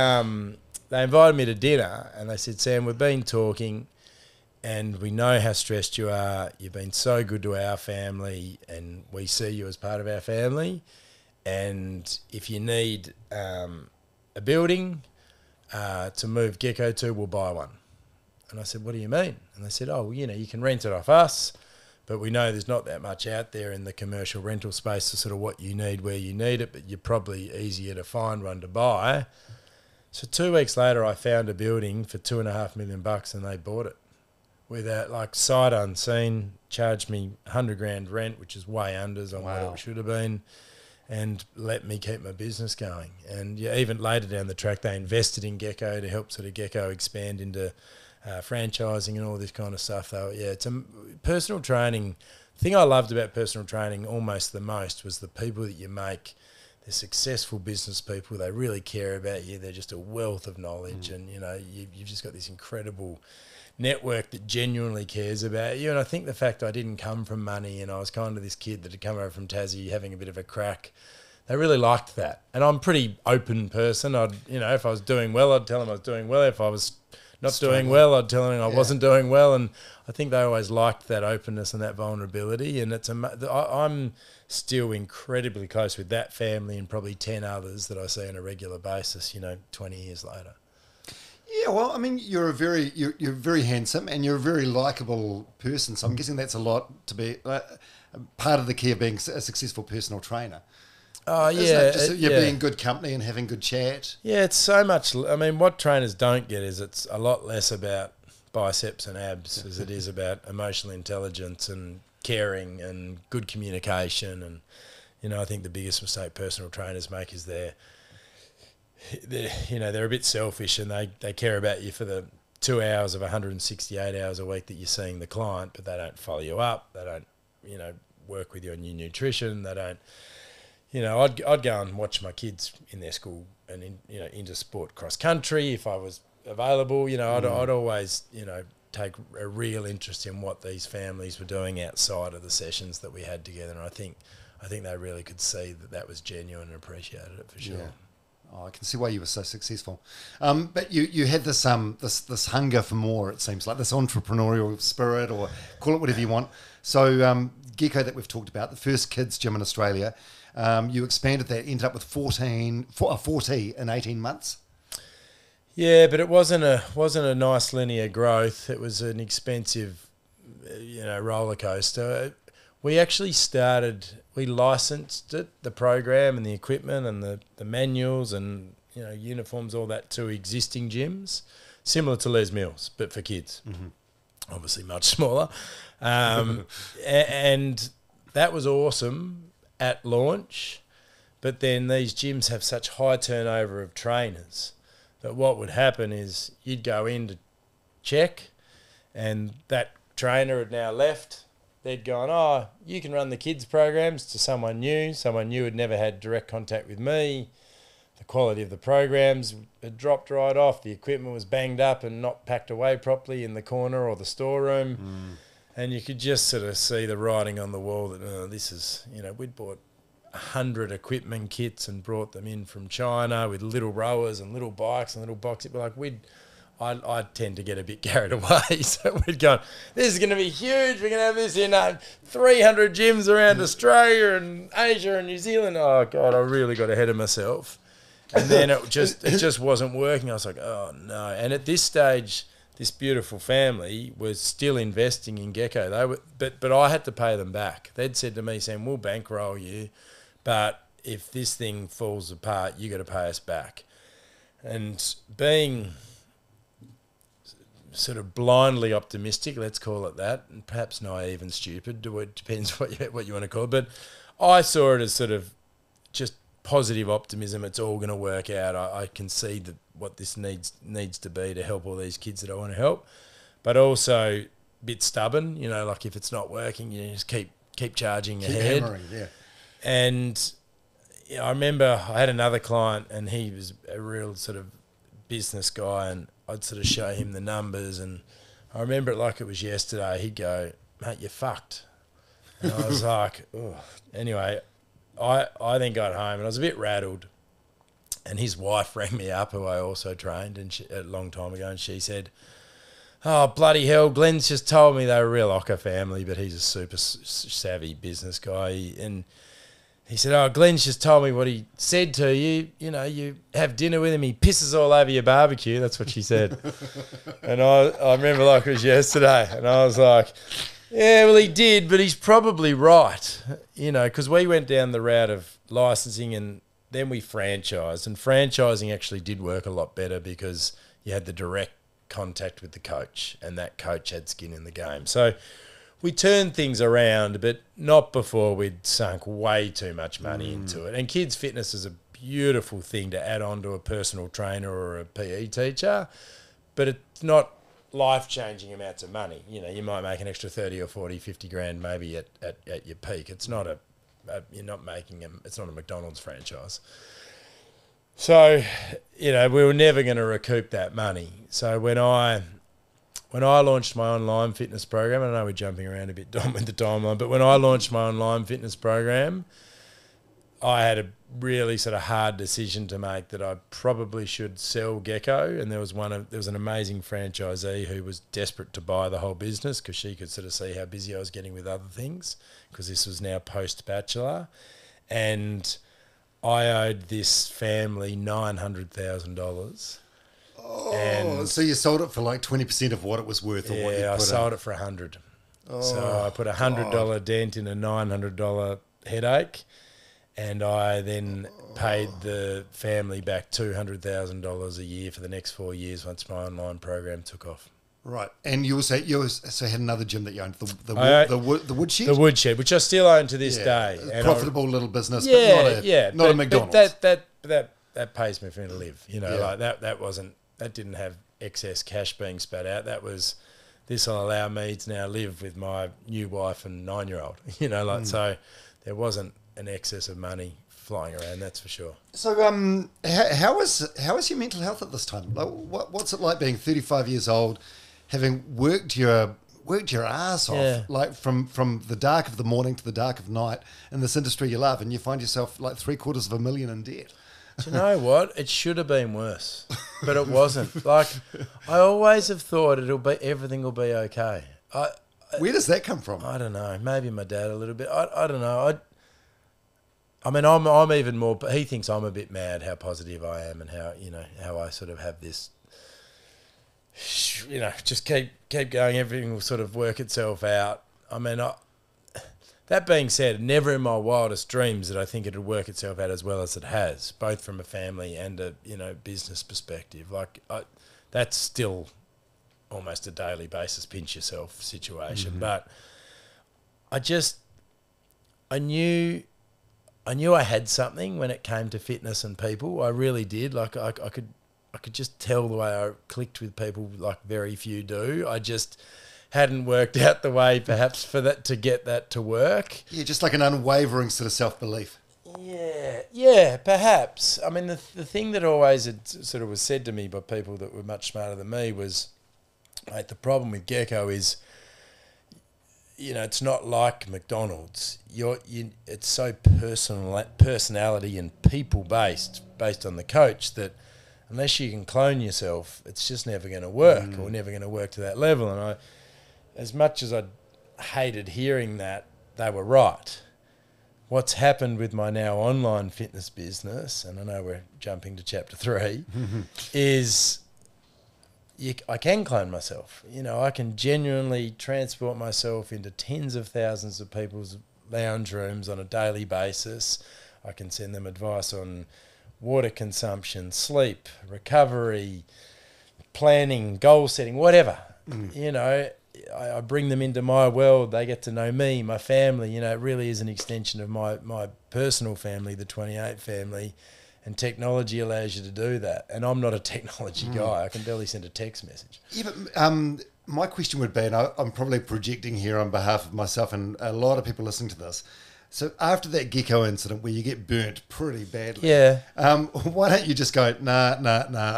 invited me to dinner and they said, "Sam, we've been talking, and we know how stressed you are. You've been so good to our family, and we see you as part of our family. And if you need a building to move Gekko to, we'll buy one." And I said, "What do you mean?" And they said, "Oh, well, you know, you can rent it off us, but we know there's not that much out there in the commercial rental space to sort of what you need, where you need it, but you're probably easier to find one to buy." So 2 weeks later, I found a building for $2.5 million, and they bought it. Without, like, sight unseen, charged me $100,000 rent, which is way unders on what it should have been, and let me keep my business going. And yeah, even later down the track, they invested in Gekko to help sort of Gekko expand into franchising and all this kind of stuff. Though, yeah, it's personal training. The thing I loved about personal training almost the most was the people that you make. They're successful business people. They really care about you. They're just a wealth of knowledge, and you know, you've just got this incredible network that genuinely cares about you. And I think the fact I didn't come from money, and I was kind of this kid that had come over from Tassie having a bit of a crack, they really liked that. And I'm a pretty open person. I'd, you know, if I was doing well, I'd tell them I was doing well. If I was not doing well, I'd tell them I wasn't doing well. And I think they always liked that openness and that vulnerability. And it's I'm still incredibly close with that family and probably 10 others that I see on a regular basis, you know, 20 years later. Yeah, well, I mean, you're very handsome and you're a very likable person. So I'm guessing that's a lot to be part of the key of being a successful personal trainer. Oh, yeah. You're being good company and having good chat. Yeah, it's so much. I mean, what trainers don't get is it's a lot less about biceps and abs as it is about emotional intelligence and caring and good communication. And, you know, I think the biggest mistake personal trainers make is they're a bit selfish and they care about you for the 2 hours of 168 hours a week that you're seeing the client, but they don't follow you up. They don't, you know, work with you on your nutrition. They don't, you know, I'd go and watch my kids in their school and, into sport cross country if I was available. You know, I'd always, you know, take a real interest in what these families were doing outside of the sessions that we had together. And I think they really could see that that was genuine and appreciated it for sure. Yeah. Oh, I can see why you were so successful. But you had this this hunger for more, it seems like, this entrepreneurial spirit, or call it whatever you want. So Gekko, that we've talked about, the first kids gym in Australia, you expanded that, ended up with 40 in 18 months. Yeah, but it wasn't a nice linear growth. It was an expensive, you know, roller coaster. We actually we licensed it, the program and the equipment and the manuals and, you know, uniforms, all that, to existing gyms, similar to Les Mills, but for kids, obviously much smaller. And that was awesome at launch, but then these gyms have such high turnover of trainers that what would happen is you'd go in to check and that trainer had now left. They'd gone, oh, you can run the kids' programs, to someone new had never had direct contact with me. The quality of the programs had dropped right off. The equipment was banged up and not packed away properly in the corner or the storeroom. And you could just sort of see the writing on the wall that this is, you know, we'd bought 100 equipment kits and brought them in from China with little rowers and little bikes and little boxes. Like I tend to get a bit carried away, so we'd go, this is going to be huge, we're going to have this in 300 gyms around Australia and Asia and New Zealand. Oh God, I really got ahead of myself. And then it just wasn't working. I was like, oh no. And at this stage, this beautiful family was still investing in Gekko. They were, but I had to pay them back. They'd said to me, Sam, we'll bankroll you, but if this thing falls apart, you got to pay us back. And being sort of blindly optimistic, let's call it that, and perhaps naive and stupid, it depends what you want to call it, but I saw it as sort of just positive optimism. It's all going to work out. I can see that what this needs to be to help all these kids that I want to help, but also a bit stubborn, you know, like if it's not working, you just keep charging ahead. Yeah. And you know, I remember I had another client and he was a real sort of business guy, and I'd sort of show him the numbers, and I remember it like it was yesterday. He'd go, mate, you're fucked. And I was like, oh. Anyway, I then got home and I was a bit rattled, and his wife rang me up, who I also trained a long time ago, and she said, oh, bloody hell, Glenn's just told me they were a real Ocker family, but he's a super savvy business guy, and he said, oh, Glenn's just told me what he said to you. You know, you have dinner with him, he pisses all over your barbecue. That's what she said. And I remember like it was yesterday. And I was like, yeah, well, he did, but he's probably right. You know, because we went down the route of licensing and then we franchised. And franchising actually did work a lot better because you had the direct contact with the coach and that coach had skin in the game. So we turned things around, but not before we'd sunk way too much money into it. And kids' fitness is a beautiful thing to add on to a personal trainer or a PE teacher, but it's not life-changing amounts of money. You know, you might make an extra 30 or 40, 50 grand maybe at your peak. It's not it's not a McDonald's franchise. So, you know, we were never going to recoup that money. So when I launched my online fitness program, I know we're jumping around a bit, Dom, with the timeline, but when I launched my online fitness program, I had a really sort of hard decision to make that I probably should sell Gekko. And there was an amazing franchisee who was desperate to buy the whole business because she could sort of see how busy I was getting with other things, because this was now post-Bachelor. And I owed this family $900,000. Oh, and so you sold it for like 20% of what it was worth, or what you put I sold it for $100. Oh, so I put $100 dent in a $900 headache, and I then paid the family back $200,000 a year for the next 4 years once my online program took off. Right, and you also had another gym that you owned, the Woodshed? The Woodshed, which I still own to this day. And profitable little business, but not a McDonald's. But that pays me for me to live, you know. Yeah. Like that didn't have excess cash being spat out. That was, this will allow me to now live with my new wife and 9-year-old, you know. Like so, there wasn't an excess of money flying around, that's for sure. So how is your mental health at this time? Like, what's it like being 35 years old? Having worked your ass off, like from the dark of the morning to the dark of night in this industry you love, and you find yourself like $750,000 in debt. Do you know what? It should have been worse, but it wasn't. Like, I always have thought everything will be okay. Where does that come from? I don't know. Maybe my dad a little bit. I don't know. I mean, I'm even more. He thinks I'm a bit mad how positive I am, and how, you know, how I sort of have this, you know, just keep going, everything will sort of work itself out. I mean, that being said, never in my wildest dreams did I think it would work itself out as well as it has, both from a family and a, you know, business perspective. Like, that's still almost a daily basis pinch yourself situation. But I knew I had something when it came to fitness and people. I really did. Like, I could just tell the way I clicked with people, like very few do. I just hadn't worked out the way perhaps for that to get that to work. Yeah, just like an unwavering sort of self-belief. Yeah, perhaps. I mean, the thing that always had sort of was said to me by people that were much smarter than me was, mate, the problem with Gekko is, you know, it's not like McDonald's. It's so personality and people based on the coach that, unless you can clone yourself, it's just never going to work, or never going to work to that level. And I, as much as I hated hearing that, they were right. What's happened with my now online fitness business, and I know we're jumping to chapter 3, is I can clone myself. You know, I can genuinely transport myself into tens of thousands of people's lounge rooms on a daily basis. I can send them advice on water consumption, sleep, recovery, planning, goal setting, whatever. You know, I bring them into my world. They get to know me, my family. You know, it really is an extension of my personal family, the 28 family, and technology allows you to do that. And I'm not a technology guy. I can barely send a text message. Yeah, but my question would be, and I'm probably projecting here on behalf of myself and a lot of people listening to this, so after that Gekko incident where you get burnt pretty badly, why don't you just go, nah,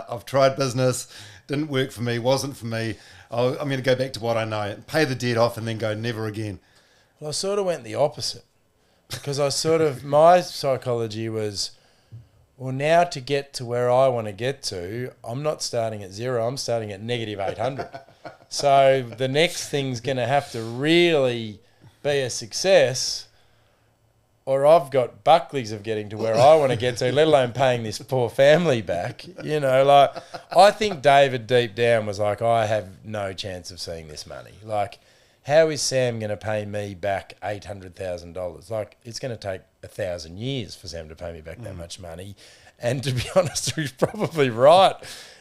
I've tried business, didn't work for me, wasn't for me, I'm going to go back to what I know, and pay the debt off and then go never again? Well, I sort of went the opposite, because I sort of, my psychology was, well, now to get to where I want to get to, I'm not starting at zero, I'm starting at -800. So the next thing's going to have to really be a success, or I've got Buckley's of getting to where I want to get to, let alone paying this poor family back. You know, like, I think David deep down was like, I have no chance of seeing this money. Like, how is Sam going to pay me back $800,000? Like, it's going to take 1,000 years for Sam to pay me back that much money. And to be honest, he's probably right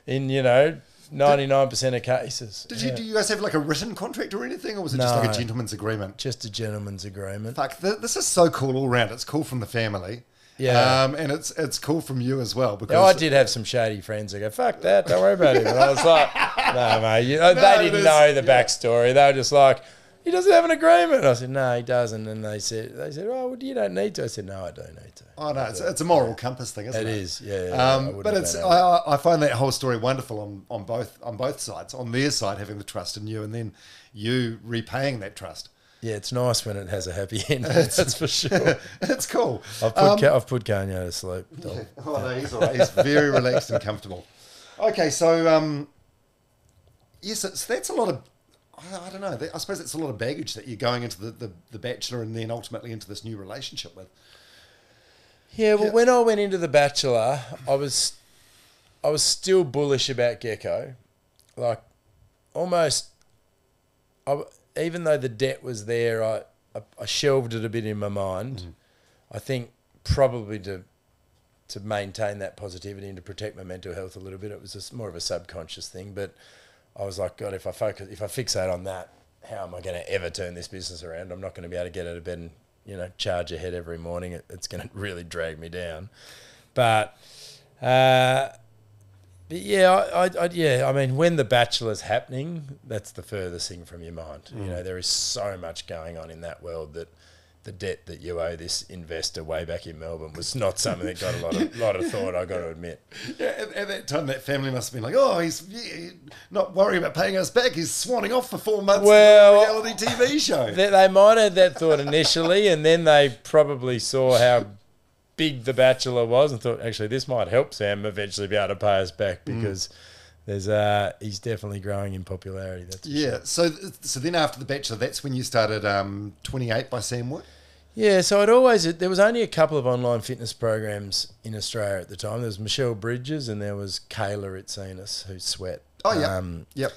in, you know, 99% of cases. Do you guys have like a written contract or anything, or was it just like a gentleman's agreement? Just a gentleman's agreement. Fuck, this is so cool all round. It's cool from the family. Yeah. And it's cool from you as well. Because I did have some shady friends that go, fuck that, don't worry about it. And I was like, no, mate. You know, they didn't know the backstory. They were just like, he doesn't have an agreement. And I said, no, he doesn't. And they said, oh, well, you don't need to. I said, no, I don't need to. Oh, no, it's a moral compass thing, isn't it? It is, yeah. But it's I find that whole story wonderful on both sides. On their side, having the trust in you, and then you repaying that trust. Yeah, it's nice when it has a happy end. That's for sure. It's cool. I've put Kanye to sleep. Yeah. Oh, no, he's all right. He's very relaxed and comfortable. Okay, so yes, that's a lot of, I don't know. I suppose it's a lot of baggage that you're going into the Bachelor and then ultimately into this new relationship with. Yeah, well, when I went into The Bachelor, I was I was still bullish about Gekko. Like, almost, even though the debt was there, I shelved it a bit in my mind. Mm-hmm. I think probably to maintain that positivity and to protect my mental health a little bit. It was just more of a subconscious thing, but I was like, God, if I fixate on that, how am I going to ever turn this business around? I'm not going to be able to get out of bed and, you know, charge ahead every morning. It's going to really drag me down. But yeah, I mean, when The Bachelor's happening, that's the furthest thing from your mind. Mm. You know, there is so much going on in that world that the debt that you owe this investor way back in Melbourne was not something that got a lot of thought, I've got to admit. Yeah, at that time, that family must have been like, oh, he's not worrying about paying us back. He's swanning off for 4 months on a reality TV show. They might have that thought initially, and then they probably saw how big The Bachelor was and thought, actually, this might help Sam eventually be able to pay us back, because there's he's definitely growing in popularity. That's yeah. Sure. So then after The Bachelor, that's when you started 28 by Sam Wood? Yeah, so there was only a couple of online fitness programs in Australia at the time. There was Michelle Bridges and there was Kayla Itsines, who Sweat. Oh, yeah. Yep.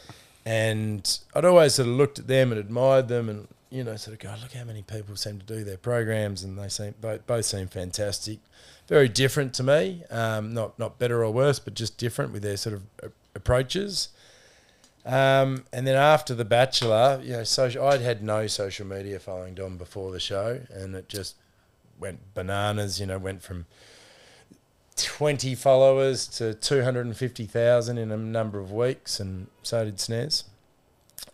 And I'd always sort of looked at them and admired them and, you know, sort of go, look how many people seem to do their programs, and they seem both seem fantastic. Very different to me, not better or worse, but just different with their sort of approaches. And then after The Bachelor, you know, I'd had no social media following Dom before the show, and it just went bananas. You know, went from 20 followers to 250,000 in a number of weeks, and so did Snez.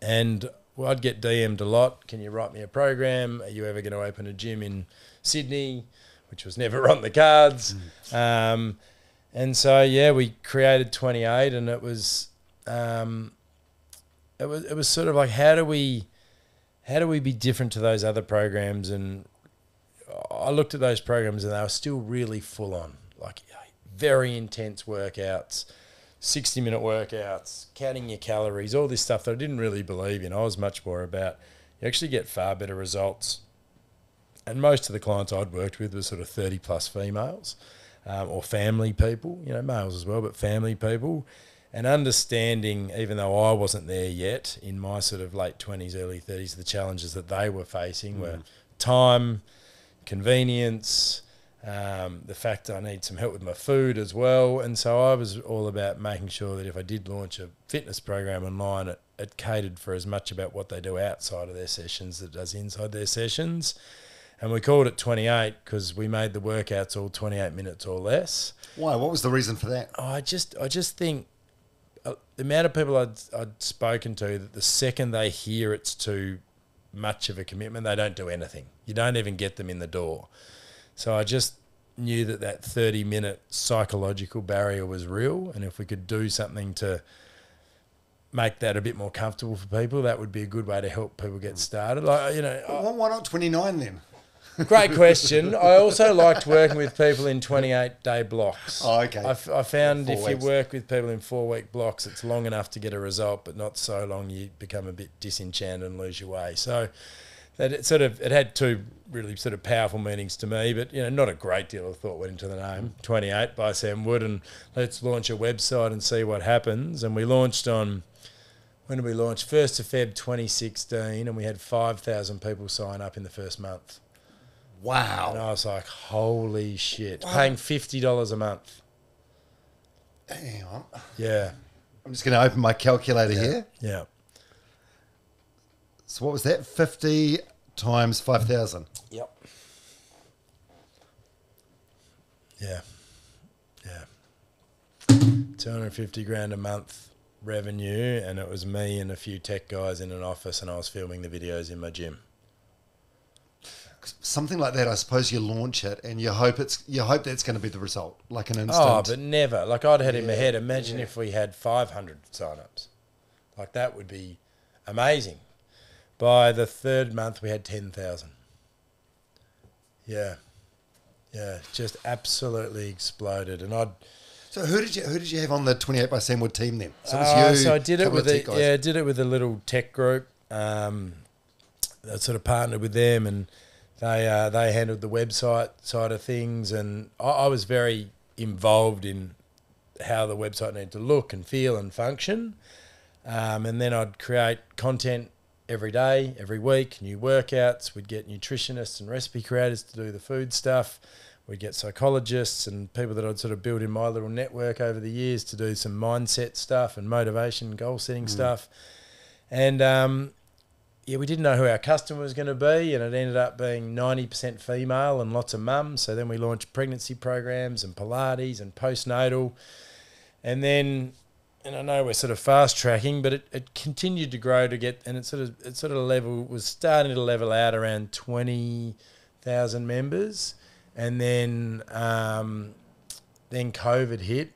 And well, I'd get DM'd a lot. Can you write me a program? Are you ever going to open a gym in Sydney? Which was never on the cards. And so, yeah, we created 28, and it was sort of like, how do we be different to those other programs? And I looked at those programs and they were still really full on, like very intense workouts, 60-minute workouts, counting your calories, all this stuff that I didn't really believe in. I was much more about, you actually get far better results. And most of the clients I'd worked with were sort of 30-plus females or family people, you know, males as well, but family people. And understanding, even though I wasn't there yet, in my sort of late 20s, early 30s, the challenges that they were facing were time, convenience, the fact I need some help with my food as well. And so I was all about making sure that if I did launch a fitness program online, it catered for as much about what they do outside of their sessions as it does inside their sessions. And we called it 28 because we made the workouts all 28 minutes or less. Why? What was the reason for that? I just think the amount of people I'd spoken to, that the second they hear it's too much of a commitment, they don't do anything. You don't even get them in the door. So I just knew that 30-minute psychological barrier was real, and if we could do something to make that a bit more comfortable for people, that would be a good way to help people get started. Like, you know, why not 29 then? Great question. I also liked working with people in 28-day blocks. Oh, okay. I found if you work with people in 4-week blocks, it's long enough to get a result, but not so long you become a bit disenchanted and lose your way. So that it had two really sort of powerful meanings to me, but, you know, not a great deal of thought went into the name, 28 by Sam Wood, and let's launch a website and see what happens. And we launched on... When did we launch? 1st of Feb 2016, and we had 5,000 people sign up in the first month. Wow. And I was like, holy shit. Wow. Paying $50 a month. Hang on. Yeah. I'm just going to open my calculator here. Yeah. So what was that? 50 times 5,000. Yep. Yeah. Yeah. 250 grand a month revenue, and it was me and a few tech guys in an office, and I was filming the videos in my gym. Something like that, I suppose. You launch it and you hope that's going to be the result, like an instant. Oh, but never. Like, I'd had in my head, imagine if we had 500 sign-ups. Like, that would be amazing. By the third month we had 10,000. Yeah, just absolutely exploded. And I'd... So who did you have on the 28 by Sam Wood team then? So it was you. So I did it with a little tech group. I sort of partnered with them, and they handled the website side of things, and I was very involved in how the website needed to look and feel and function. And then I'd create content every day, every week, new workouts. We'd get nutritionists and recipe creators to do the food stuff. We'd get psychologists and people that I'd sort of built in my little network over the years to do some mindset stuff and motivation, goal-setting stuff. And, yeah, we didn't know who our customer was going to be, and it ended up being 90% female and lots of mums. So then we launched pregnancy programs and Pilates and postnatal. And then, and I know we're sort of fast-tracking, but it continued to grow to get, and it was starting to level out around 20,000 members. And then COVID hit,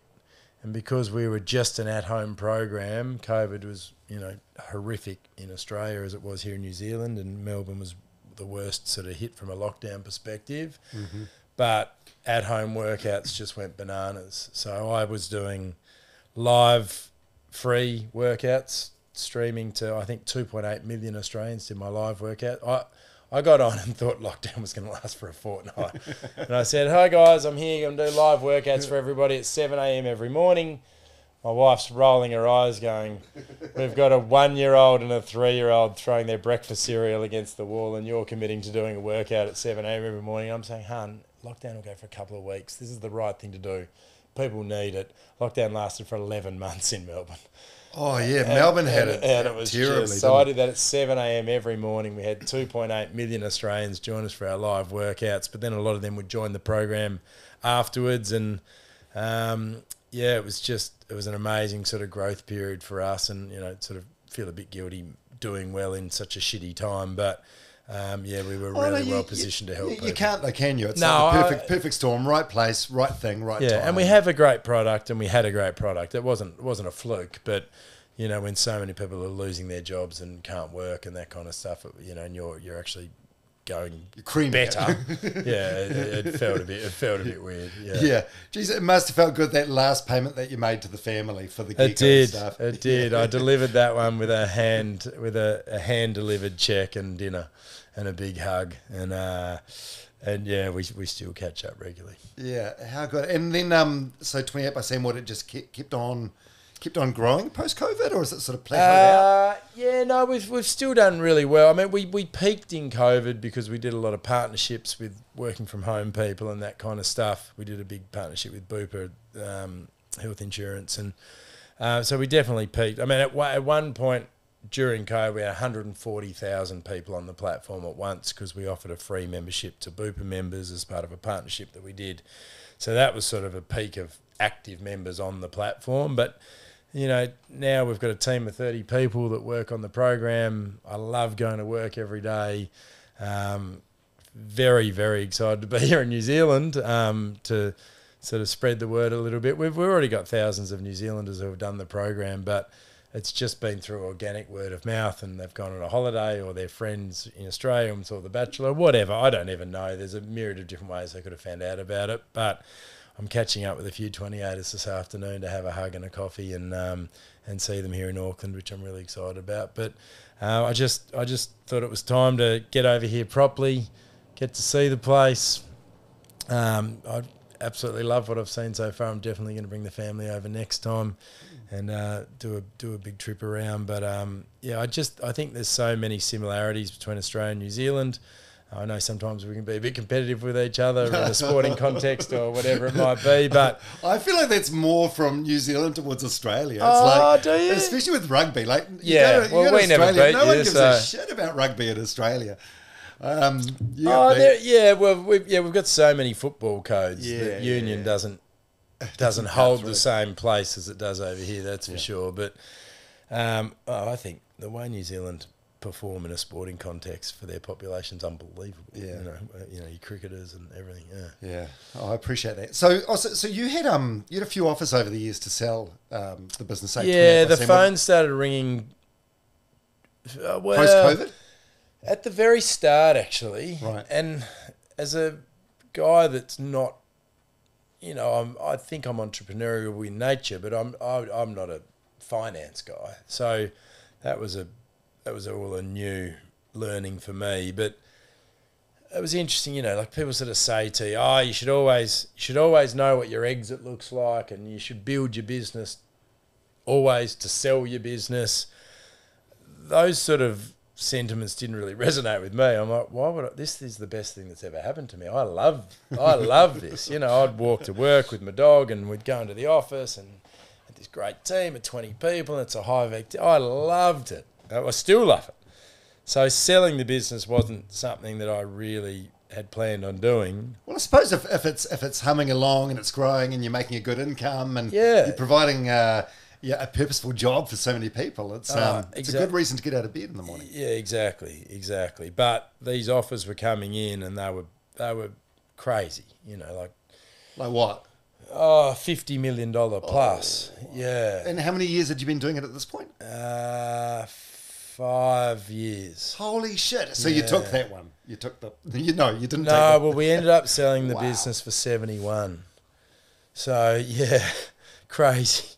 and because we were just an at-home program, COVID was, you know, horrific in Australia as it was here in New Zealand, and Melbourne was the worst sort of hit from a lockdown perspective. Mm-hmm. But at-home workouts just went bananas. So I was doing live free workouts, streaming to, I think, 2.8 million Australians did my live workout. I got on and thought lockdown was going to last for a fortnight. And I said, hi guys, I'm here, I'm going to do live workouts for everybody at 7 a.m. every morning. My wife's rolling her eyes going, we've got a 1-year-old and a 3-year-old throwing their breakfast cereal against the wall and you're committing to doing a workout at 7 a.m. every morning. I'm saying, hun, lockdown will go for a couple of weeks. This is the right thing to do. People need it. Lockdown lasted for 11 months in Melbourne. Oh, yeah, Melbourne had it. And it was terribly. So I did that at 7 a.m. every morning. We had 2.8 million Australians join us for our live workouts, but then a lot of them would join the program afterwards. And, yeah, it was an amazing sort of growth period for us, and, you know, sort of feel a bit guilty doing well in such a shitty time. But, yeah, we were well positioned to help people. You can't, though, can you? It's like the perfect storm, right place, right thing, right time. Yeah, and we have a great product, and we had a great product. It wasn't a fluke, but, you know, when so many people are losing their jobs and can't work and that kind of stuff, you know, and you're actually going better. Yeah, it felt a bit weird. Yeah. Yeah. Geez, it must have felt good, that last payment that you made to the family for the Gekko stuff. It did. I delivered that one with a hand delivered check and dinner and a big hug, and yeah, we still catch up regularly. Yeah, how good. And then so 28 by Sam Wood, it just kept on growing post COVID, or is it sort of plateaued out? Yeah, no, we've still done really well. I mean, we peaked in COVID because we did a lot of partnerships with working from home people and that kind of stuff. We did a big partnership with Bupa Health Insurance, and so we definitely peaked. I mean, at one point during COVID, we had 140,000 people on the platform at once because we offered a free membership to Bupa members as part of a partnership that we did. So that was sort of a peak of active members on the platform, but you know, now we've got a team of 30 people that work on the program. I love going to work every day. Very, very excited to be here in New Zealand to sort of spread the word a little bit. We've already got thousands of New Zealanders who have done the program, but it's just been through organic word of mouth, and they've gone on a holiday or their friends in Australia and saw The Bachelor, whatever. I don't even know. There's a myriad of different ways they could have found out about it, but I'm catching up with a few 28ers this afternoon to have a hug and a coffee and see them here in Auckland, which I'm really excited about. But I just thought it was time to get over here properly, get to see the place. I absolutely love what I've seen so far. I'm definitely going to bring the family over next time and do a big trip around. But yeah, I think there's so many similarities between Australia and New Zealand. I know sometimes we can be a bit competitive with each other in a sporting context or whatever it might be, but I feel like that's more from New Zealand towards Australia. It's do you? Especially with rugby. Like, yeah, we never beat you. No one gives a shit about rugby in Australia. We've got so many football codes. Yeah, that union doesn't hold the same place as it does over here. That's for sure. But I think the way New Zealand perform in a sporting context for their population's unbelievable. Yeah, you know your cricketers and everything. Yeah, yeah. Oh, I appreciate that. So you had a few offers over the years to sell the business. Yeah, the phone started ringing. Post COVID, at the very start, actually. Right. And as a guy that's not, you know, I think I'm entrepreneurial in nature, but I'm not a finance guy. So that was all a new learning for me. But it was interesting, you know, like people sort of say to you, oh, you should always know what your exit looks like, and you should build your business always to sell your business. Those sort of sentiments didn't really resonate with me. I'm like, why would I? This is the best thing that's ever happened to me. I love this. You know, I'd walk to work with my dog, and we'd go into the office, and had this great team of 20 people, and it's a high vec. I loved it. I still love it. So selling the business wasn't something that I really had planned on doing. Well, I suppose if it's humming along and it's growing and you're making a good income and you're providing a purposeful job for so many people, it's a good reason to get out of bed in the morning. Yeah, exactly. But these offers were coming in, and they were crazy. You know, like what? Oh, $50 million plus. Oh. Yeah. And how many years had you been doing it at this point? 5 years. Holy shit! So you took that one. You took you didn't. No, take it. Well, we ended up selling the business for 71. So yeah, crazy.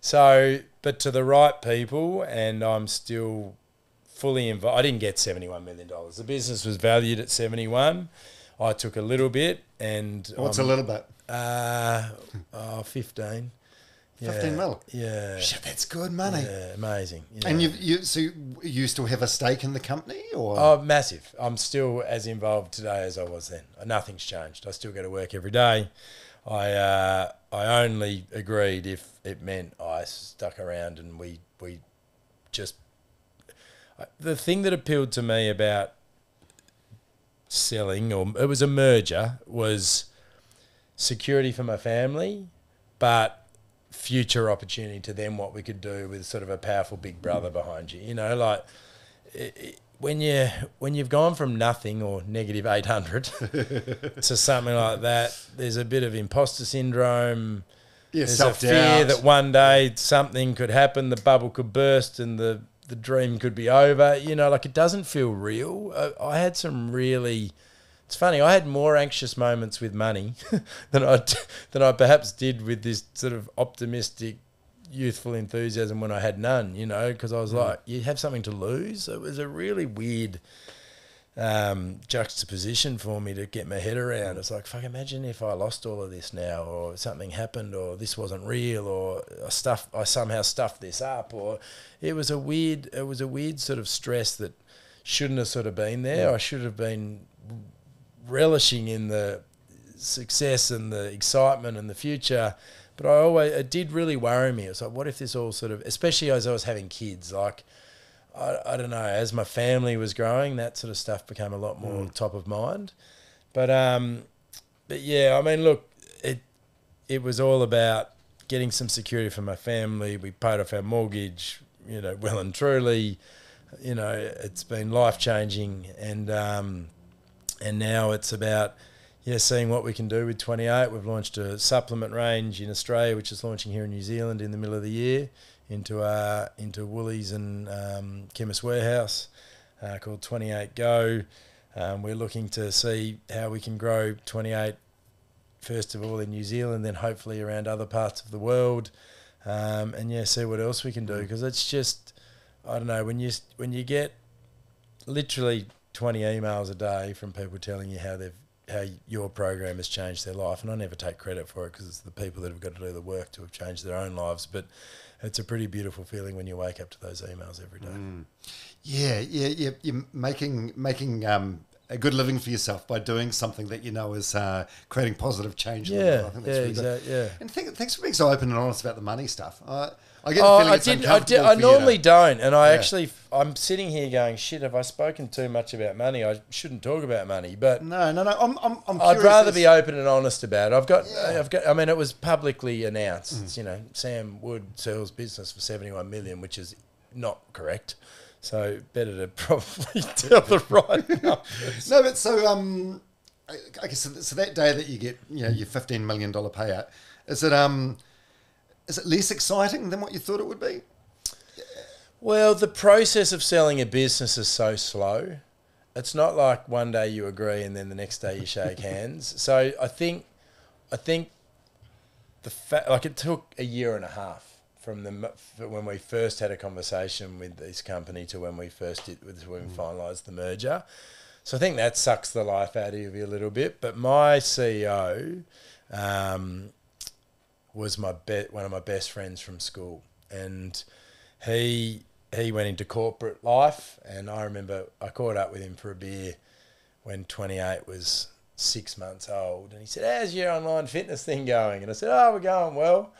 So, but to the right people, and I'm still fully involved. I didn't get $71 million. The business was valued at 71. I took a little bit, and what's a little bit? 15. Yeah. 15 mil. Yeah. Shit, that's good money. Yeah, amazing. You know. And you still have a stake in the company, or? Oh, massive. I'm still as involved today as I was then. Nothing's changed. I still go to work every day. I only agreed if it meant I stuck around, and the thing that appealed to me about selling, or it was a merger, was security for my family, but future opportunity to them, what we could do with sort of a powerful big brother behind you. You know, like when you've gone from nothing or negative 800 to something like that, there's a bit of imposter syndrome. Yeah, there's a fear that one day something could happen, the bubble could burst, and the dream could be over. You know, like it doesn't feel real. I had some really... It's funny, I had more anxious moments with money than I perhaps did with this sort of optimistic, youthful enthusiasm when I had none, you know, because I was like, you have something to lose. It was a really weird juxtaposition for me to get my head around. It's like, fuck, imagine if I lost all of this now, or something happened, or this wasn't real, or I somehow stuffed this up, or it was a weird sort of stress that shouldn't have sort of been there. I should have been relishing in the success and the excitement and the future, but it did really worry me. It's like, what if this all sort of, especially as I was having kids, like I don't know, as my family was growing, that sort of stuff became a lot more top of mind. But I mean, look, it was all about getting some security for my family. We paid off our mortgage, you know, well and truly. You know, it's been life changing, and now it's about, seeing what we can do with 28. We've launched a supplement range in Australia, which is launching here in New Zealand in the middle of the year, into Woolies and Chemist Warehouse, called 28 Go. We're looking to see how we can grow 28, first of all in New Zealand, then hopefully around other parts of the world, and see what else we can do, because it's just, I don't know, when you get literally 20 emails a day from people telling you how your program has changed their life, and I never take credit for it, because it's the people that have got to do the work to have changed their own lives, but it's a pretty beautiful feeling when you wake up to those emails every day. You're making a good living for yourself by doing something that you know is creating positive change. I think that's really exactly, good. And thanks for being so open and honest about the money stuff. I normally don't, and I'm sitting here going, shit, have I spoken too much about money? I shouldn't talk about money, but no. I'm curious. I'd rather be open and honest about it. I've got. I mean, it was publicly announced. You know, Sam Wood sells business for 71 million, which is not correct. So better to probably tell the right numbers. No, but so I guess so that day that you get your $15 million payout, is it less exciting than what you thought it would be? Well, the process of selling a business is so slow. It's not like one day you agree and then the next day you shake hands. So I think it took a year and a half from when we first had a conversation with this company to when we finalised the merger. So I think that sucks the life out of you a little bit. But my CEO was one of my best friends from school, and he went into corporate life, and I remember I caught up with him for a beer when 28 was 6 months old, and he said, "How's your online fitness thing going?" And I said, "Oh, we're going well."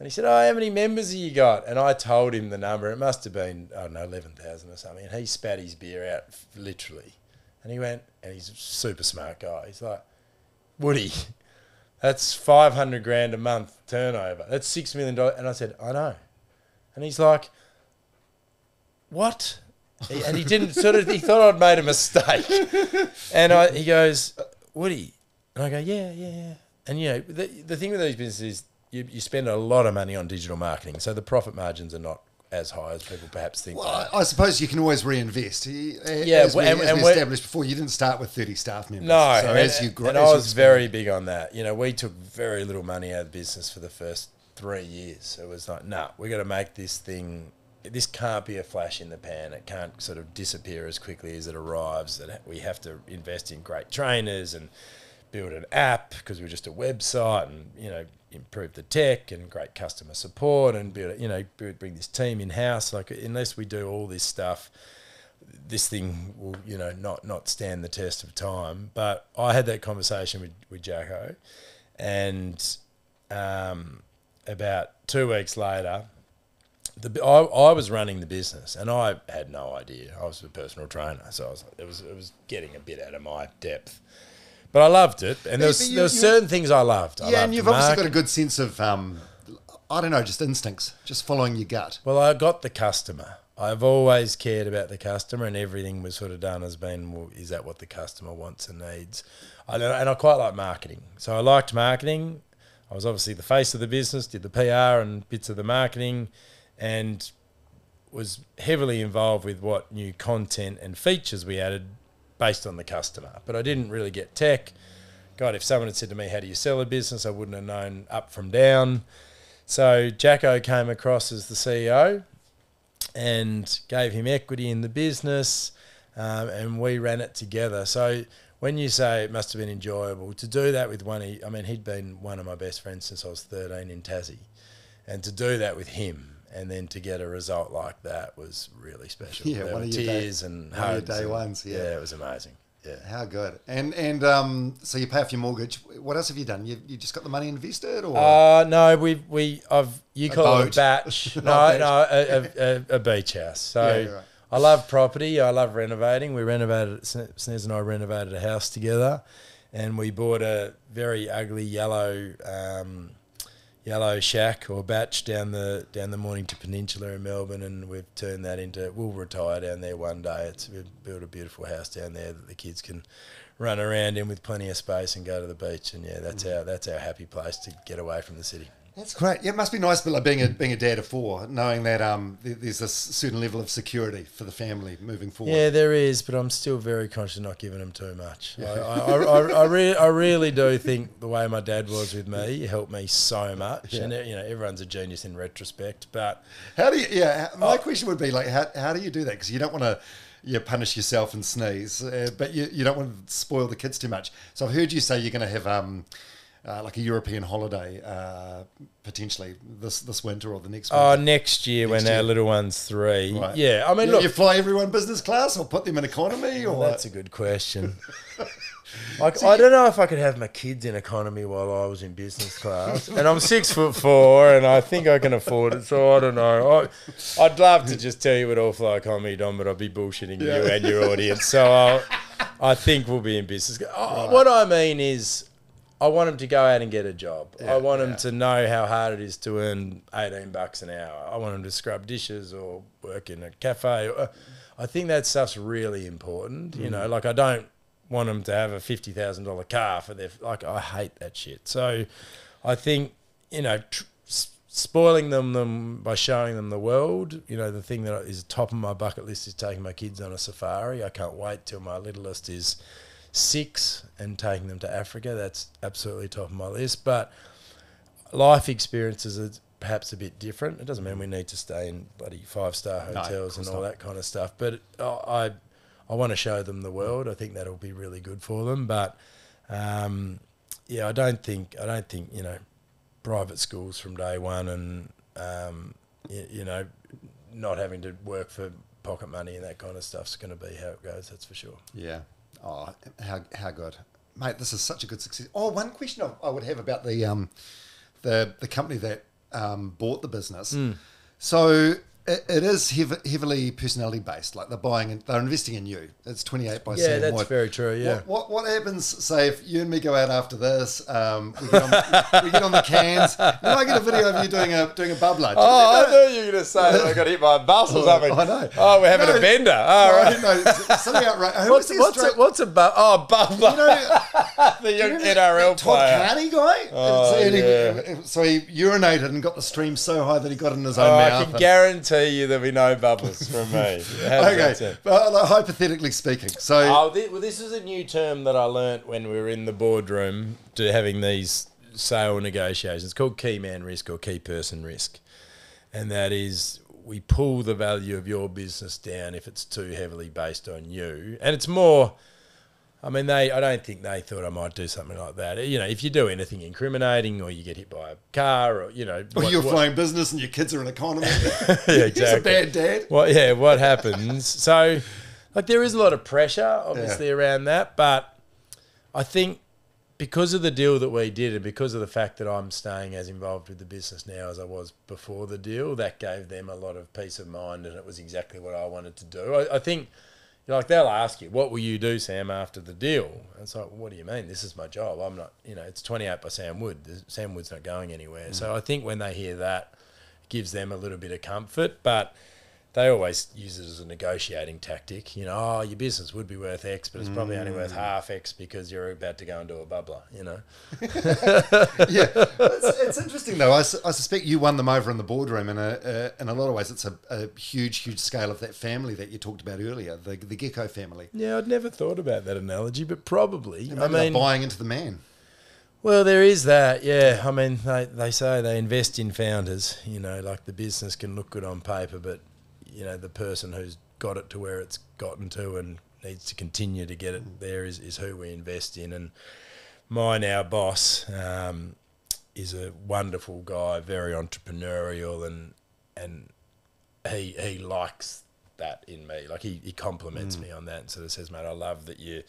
And he said, "Oh, how many members have you got?" And I told him the number. It must have been, I don't know, 11,000 or something. And he spat his beer out, literally. And he went, and he's a super smart guy. He's like, "Woody, that's 500 grand a month turnover. That's $6 million. And I said, "I know." And he's like, "What?" And he didn't sort of, he thought I'd made a mistake. And he goes, "Woody." And I go, yeah. And, you know, the thing with these businesses is, you spend a lot of money on digital marketing, so the profit margins are not as high as people perhaps think. Well, I suppose you can always reinvest. Yeah, as we established before, you didn't start with 30 staff members. No, so I was very big on that. You know, we took very little money out of the business for the first 3 years. So it was like, no, we've got to make this thing. This can't be a flash in the pan. It can't sort of disappear as quickly as it arrives. And we have to invest in great trainers and build an app, because we're just a website, and, you know, improve the tech and great customer support, and build, you know, bring this team in house. Like, unless we do all this stuff, this thing will, you know, not stand the test of time. But I had that conversation with Jacko, and about 2 weeks later, I was running the business, and I had no idea. I was a personal trainer, so I was like, it was getting a bit out of my depth. But I loved it, and there were certain things I loved. Yeah, and you've obviously got a good sense of, I don't know, just instincts, just following your gut. Well, I got the customer. I've always cared about the customer, and everything was sort of done as being, well, is that what the customer wants and needs? And I quite like marketing. So I liked marketing. I was obviously the face of the business, did the PR and bits of the marketing, and was heavily involved with what new content and features we added based on the customer. But I didn't really get tech. God, if someone had said to me, "How do you sell a business?" I wouldn't have known up from down. So Jacko came across as the CEO, and gave him equity in the business, and we ran it together. So when you say it must have been enjoyable, to do that with one, I mean, he'd been one of my best friends since I was 13 in Tassie, and to do that with him, and then to get a result like that was really special. Yeah, there were tears and hugs. One of your day ones, yeah. Yeah, it was amazing. Yeah. How good. And so you pay off your mortgage. What else have you done? You just got the money invested, or? No, you call it a batch. a beach house. So yeah, right. I love property. I love renovating. We renovated, Snez and I renovated a house together, and we bought a very ugly yellow shack or batch down the Mornington Peninsula in Melbourne, and we've turned that into, we'll retire down there one day. We'll build a beautiful house down there that the kids can run around in with plenty of space and go to the beach. And yeah, that's our happy place to get away from the city. That's great. Yeah, it must be nice, Bill, being a dad of four, knowing that there's a certain level of security for the family moving forward. Yeah, there is, but I'm still very conscious of not giving them too much. Yeah. I really do think the way my dad was with me helped me so much, yeah. And you know, everyone's a genius in retrospect. But how do you? Yeah, my question would be like, how do you do that? Because you don't want to. You punish yourself and sneeze, but you don't want to spoil the kids too much. So I've heard you say you're going to have. Like a European holiday, potentially this winter or the next winter. Oh, next year. Our little one's three. Right. Yeah, I mean, look. You fly everyone business class or put them in economy? Or that's a good question. Like, so I don't know if I could have my kids in economy while I was in business class. And I'm 6'4", and I think I can afford it, so I don't know. I'd love to just tell you it all fly economy, Dom, but I'd be bullshitting you and your audience. So I think we'll be in business class. Right. What I mean is, I want them to go out and get a job. Yeah, I want them to know how hard it is to earn 18 bucks an hour. I want them to scrub dishes or work in a cafe. I think that stuff's really important. You know, like I don't want them to have a $50,000 car for their, like I hate that shit. So I think, you know, spoiling them by showing them the world, you know, the thing that is top of my bucket list is taking my kids on a safari. I can't wait till my littlest is 6 and taking them to Africa. That's absolutely top of my list. But life experiences are perhaps a bit different. It doesn't mean we need to stay in bloody 5-star hotels and all that kind of stuff. But I I want to show them the world. I think that'll be really good for them. But yeah, I don't think you know, private schools from day one, and you know, not having to work for pocket money and that kind of stuff's going to be how it goes. That's for sure. Yeah. Oh, how good, mate! This is such a good success. Oh, one question I would have about the company that bought the business. Mm. So it is heavily personality based. Like they're investing in you. It's 28 by Sam Wood. Yeah, that's very true. Yeah. What happens? Say if you and me go out after this, we get on the cans, and I get a video of you doing a bubbler. Oh, I knew you were going to say that I got hit by a bus or something. I know. Oh, we're having a bender. All right. No, something outrageous. What's a bubbler? Oh, bubbler. You know, the young NRL player, Todd Carney guy. Oh, yeah. So he urinated and got the stream so high that he got it in his own mouth. I can guarantee you there'll be no bubbles from me. Okay, well, hypothetically speaking. So, this is a new term that I learnt when we were in the boardroom to having these sale negotiations. It's called key man risk or key person risk, and that is we pull the value of your business down if it's too heavily based on you. And it's more, I mean, I don't think they thought I might do something like that. You know, if you do anything incriminating, or you get hit by a car, or, you know... Or you're flying business and your kids are in economy. Yeah, exactly. He's a bad dad. Well, yeah, what happens? So, like, there is a lot of pressure, obviously, around that. But I think because of the deal that we did, and because of the fact that I'm staying as involved with the business now as I was before the deal, that gave them a lot of peace of mind, and it was exactly what I wanted to do. I think... Like, they'll ask you, what will you do, Sam, after the deal? And it's like, well, what do you mean? This is my job. I'm not, you know, it's 28 by Sam Wood. Sam Wood's not going anywhere. Mm. So I think when they hear that, it gives them a little bit of comfort. But they always use it as a negotiating tactic. You know, oh, your business would be worth X, but it's probably only worth half X because you're about to go into a bubbler, you know. Yeah. It's interesting, though. I suspect you won them over in the boardroom. In a lot of ways, it's a huge, huge scale of that family that you talked about earlier, the Gekko family. Yeah, I'd never thought about that analogy, but probably. I mean, buying into the man. Well, there is that, yeah. I mean, they say they invest in founders. You know, like the business can look good on paper, but... You know, the person who's got it to where it's gotten to and needs to continue to get it there is who we invest in. And our boss is a wonderful guy, very entrepreneurial, and he likes that in me. Like he compliments me on that and sort of says, mate, I love that you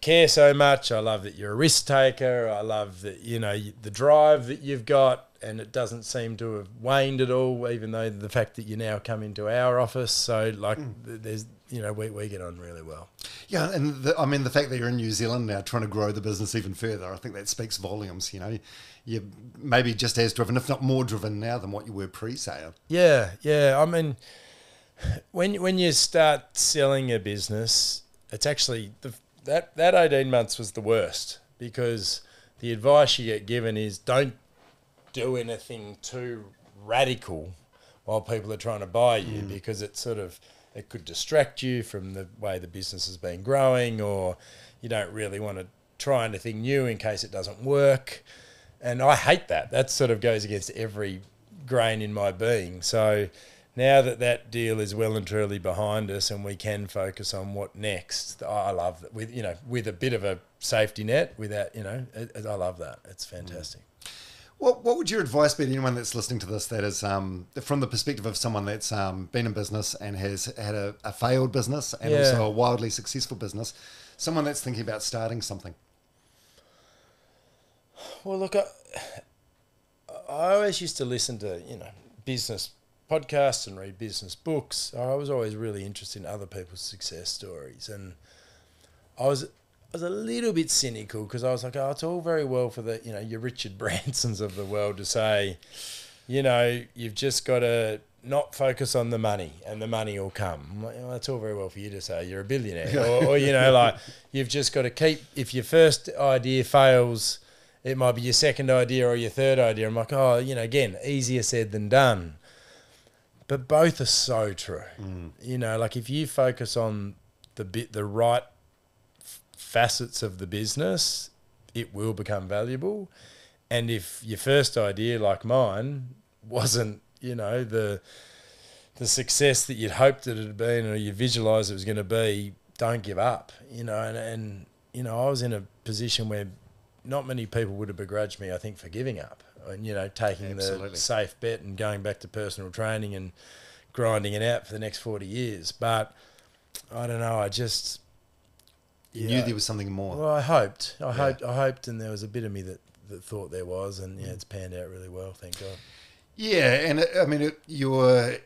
care so much. I love that you're a risk taker. I love that, you know, the drive that you've got, and it doesn't seem to have waned at all, even though the fact that you now come into our office. So, like, there's, you know, we get on really well. Yeah, and I mean, the fact that you're in New Zealand now trying to grow the business even further, I think that speaks volumes, you know. You're maybe just as driven, if not more driven now than what you were pre-sale. Yeah, yeah. I mean, when you start selling a business, it's actually, that 18 months was the worst, because the advice you get given is don't do anything too radical while people are trying to buy you, because it sort of, it could distract you from the way the business has been growing, or you don't really want to try anything new in case it doesn't work. And I hate that. That sort of goes against every grain in my being. So now that deal is well and truly behind us and we can focus on what next, I love that, with, you know, with a bit of a safety net, without, you know, I love that. It's fantastic. What would your advice be to anyone that's listening to this that is, from the perspective of someone that's been in business and has had a failed business and also a wildly successful business, someone that's thinking about starting something? Well, look, I always used to listen to, you know, business podcasts and read business books. I was always really interested in other people's success stories, and I was a little bit cynical, because I was like, oh, it's all very well for the, you know, your Richard Bransons of the world to say, you know, you've just got to not focus on the money and the money will come. I'm like, oh, that's all very well for you to say, you're a billionaire. or, you know, like, you've just got to keep, if your first idea fails, it might be your second idea or your third idea. I'm like, oh, you know, again, easier said than done. But both are so true. You know, like if you focus on the right facets of the business, it will become valuable. And if your first idea, like mine, wasn't, you know, the the success that you'd hoped it had been or you visualised it was going to be, don't give up, you know. And you know, I was in a position where not many people would have begrudged me, I think, for giving up and, you know, taking the safe bet and going back to personal training and grinding it out for the next 40 years. But I don't know, I just... You knew there was something more. Well, I hoped. I hoped, and there was a bit of me that thought there was, and yeah, it's panned out really well, thank God. Yeah, and I mean,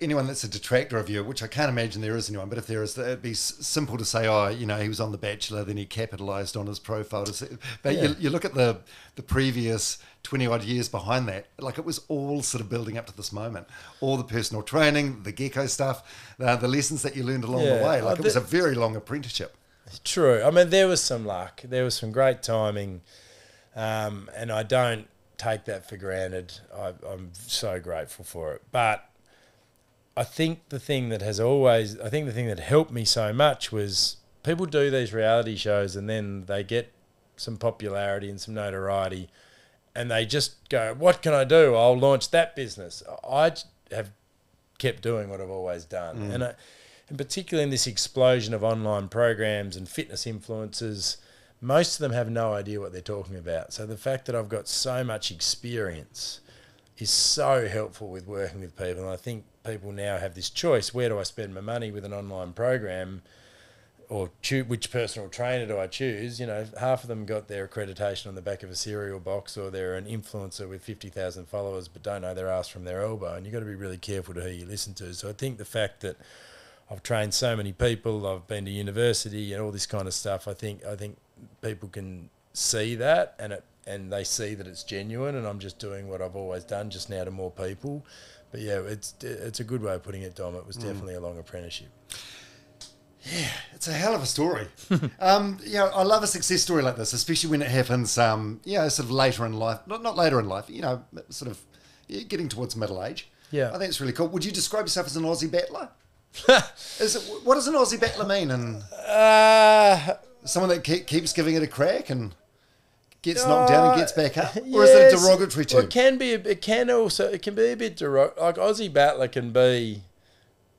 anyone that's a detractor of you, which I can't imagine there is anyone, but if there is, it'd be simple to say, oh, you know, he was on The Bachelor, then he capitalised on his profile. But yeah, you look at the previous 20-odd years behind that, like it was all sort of building up to this moment. All the personal training, the Gekko stuff, the lessons that you learned along the way. Like it was a very long apprenticeship. True. I mean, there was some luck. There was some great timing, and I don't take that for granted. I'm so grateful for it. But I think the thing that helped me so much was people do these reality shows and then they get some popularity and some notoriety and they just go, what can I do? I'll launch that business. I have kept doing what I've always done. Mm. And particularly in this explosion of online programs and fitness influencers, most of them have no idea what they're talking about. So the fact that I've got so much experience is so helpful with working with people. And I think people now have this choice. Where do I spend my money with an online program, or which personal trainer do I choose? You know, half of them got their accreditation on the back of a cereal box, or they're an influencer with 50,000 followers but don't know their ass from their elbow. And you've got to be really careful to who you listen to. So I think the fact that I've trained so many people, I've been to university and all this kind of stuff, I think people can see that and they see that it's genuine, and I'm just doing what I've always done, just now to more people. But yeah, it's a good way of putting it, Dom. It was definitely a long apprenticeship. Yeah, it's a hell of a story. You know, I love a success story like this, especially when it happens, you know, sort of later in life. Not later in life, you know, sort of getting towards middle age. Yeah. I think it's really cool. Would you describe yourself as an Aussie battler? What does an Aussie battler mean? And someone that keeps giving it a crack and gets knocked down and gets back up, or is it a derogatory term? Well, it can be. It can be a bit derogatory. Like Aussie battler can be,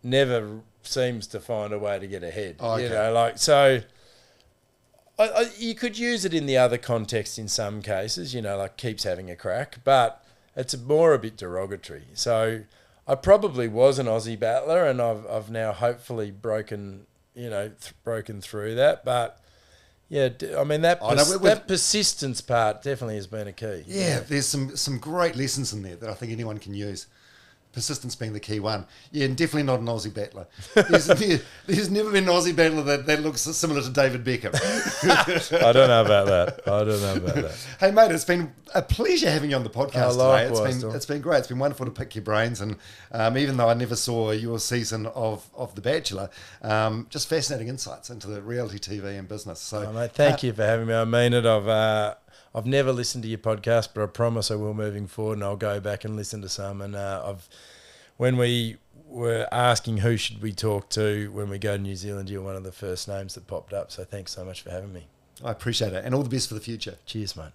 never seems to find a way to get ahead. Oh, okay. You know, like so. You could use it in the other context in some cases. You know, like keeps having a crack, but it's more a bit derogatory. So I probably was an Aussie battler, and I've now hopefully broken through that. But yeah, I mean that persistence part definitely has been a key. Yeah, there's some great lessons in there that I think anyone can use. Persistence being the key one. Yeah, and definitely not an Aussie battler. There's never been an Aussie battler that looks similar to David Beckham. I don't know about that. Hey, mate, it's been a pleasure having you on the podcast today. It's been great. It's been wonderful to pick your brains. And even though I never saw your season of The Bachelor, just fascinating insights into the reality TV and business. So, mate, thank you for having me. I mean it. I've never listened to your podcast, but I promise I will moving forward, and I'll go back and listen to some. And when we were asking who should we talk to when we go to New Zealand, you're one of the first names that popped up. So thanks so much for having me. I appreciate it, and all the best for the future. Cheers, mate.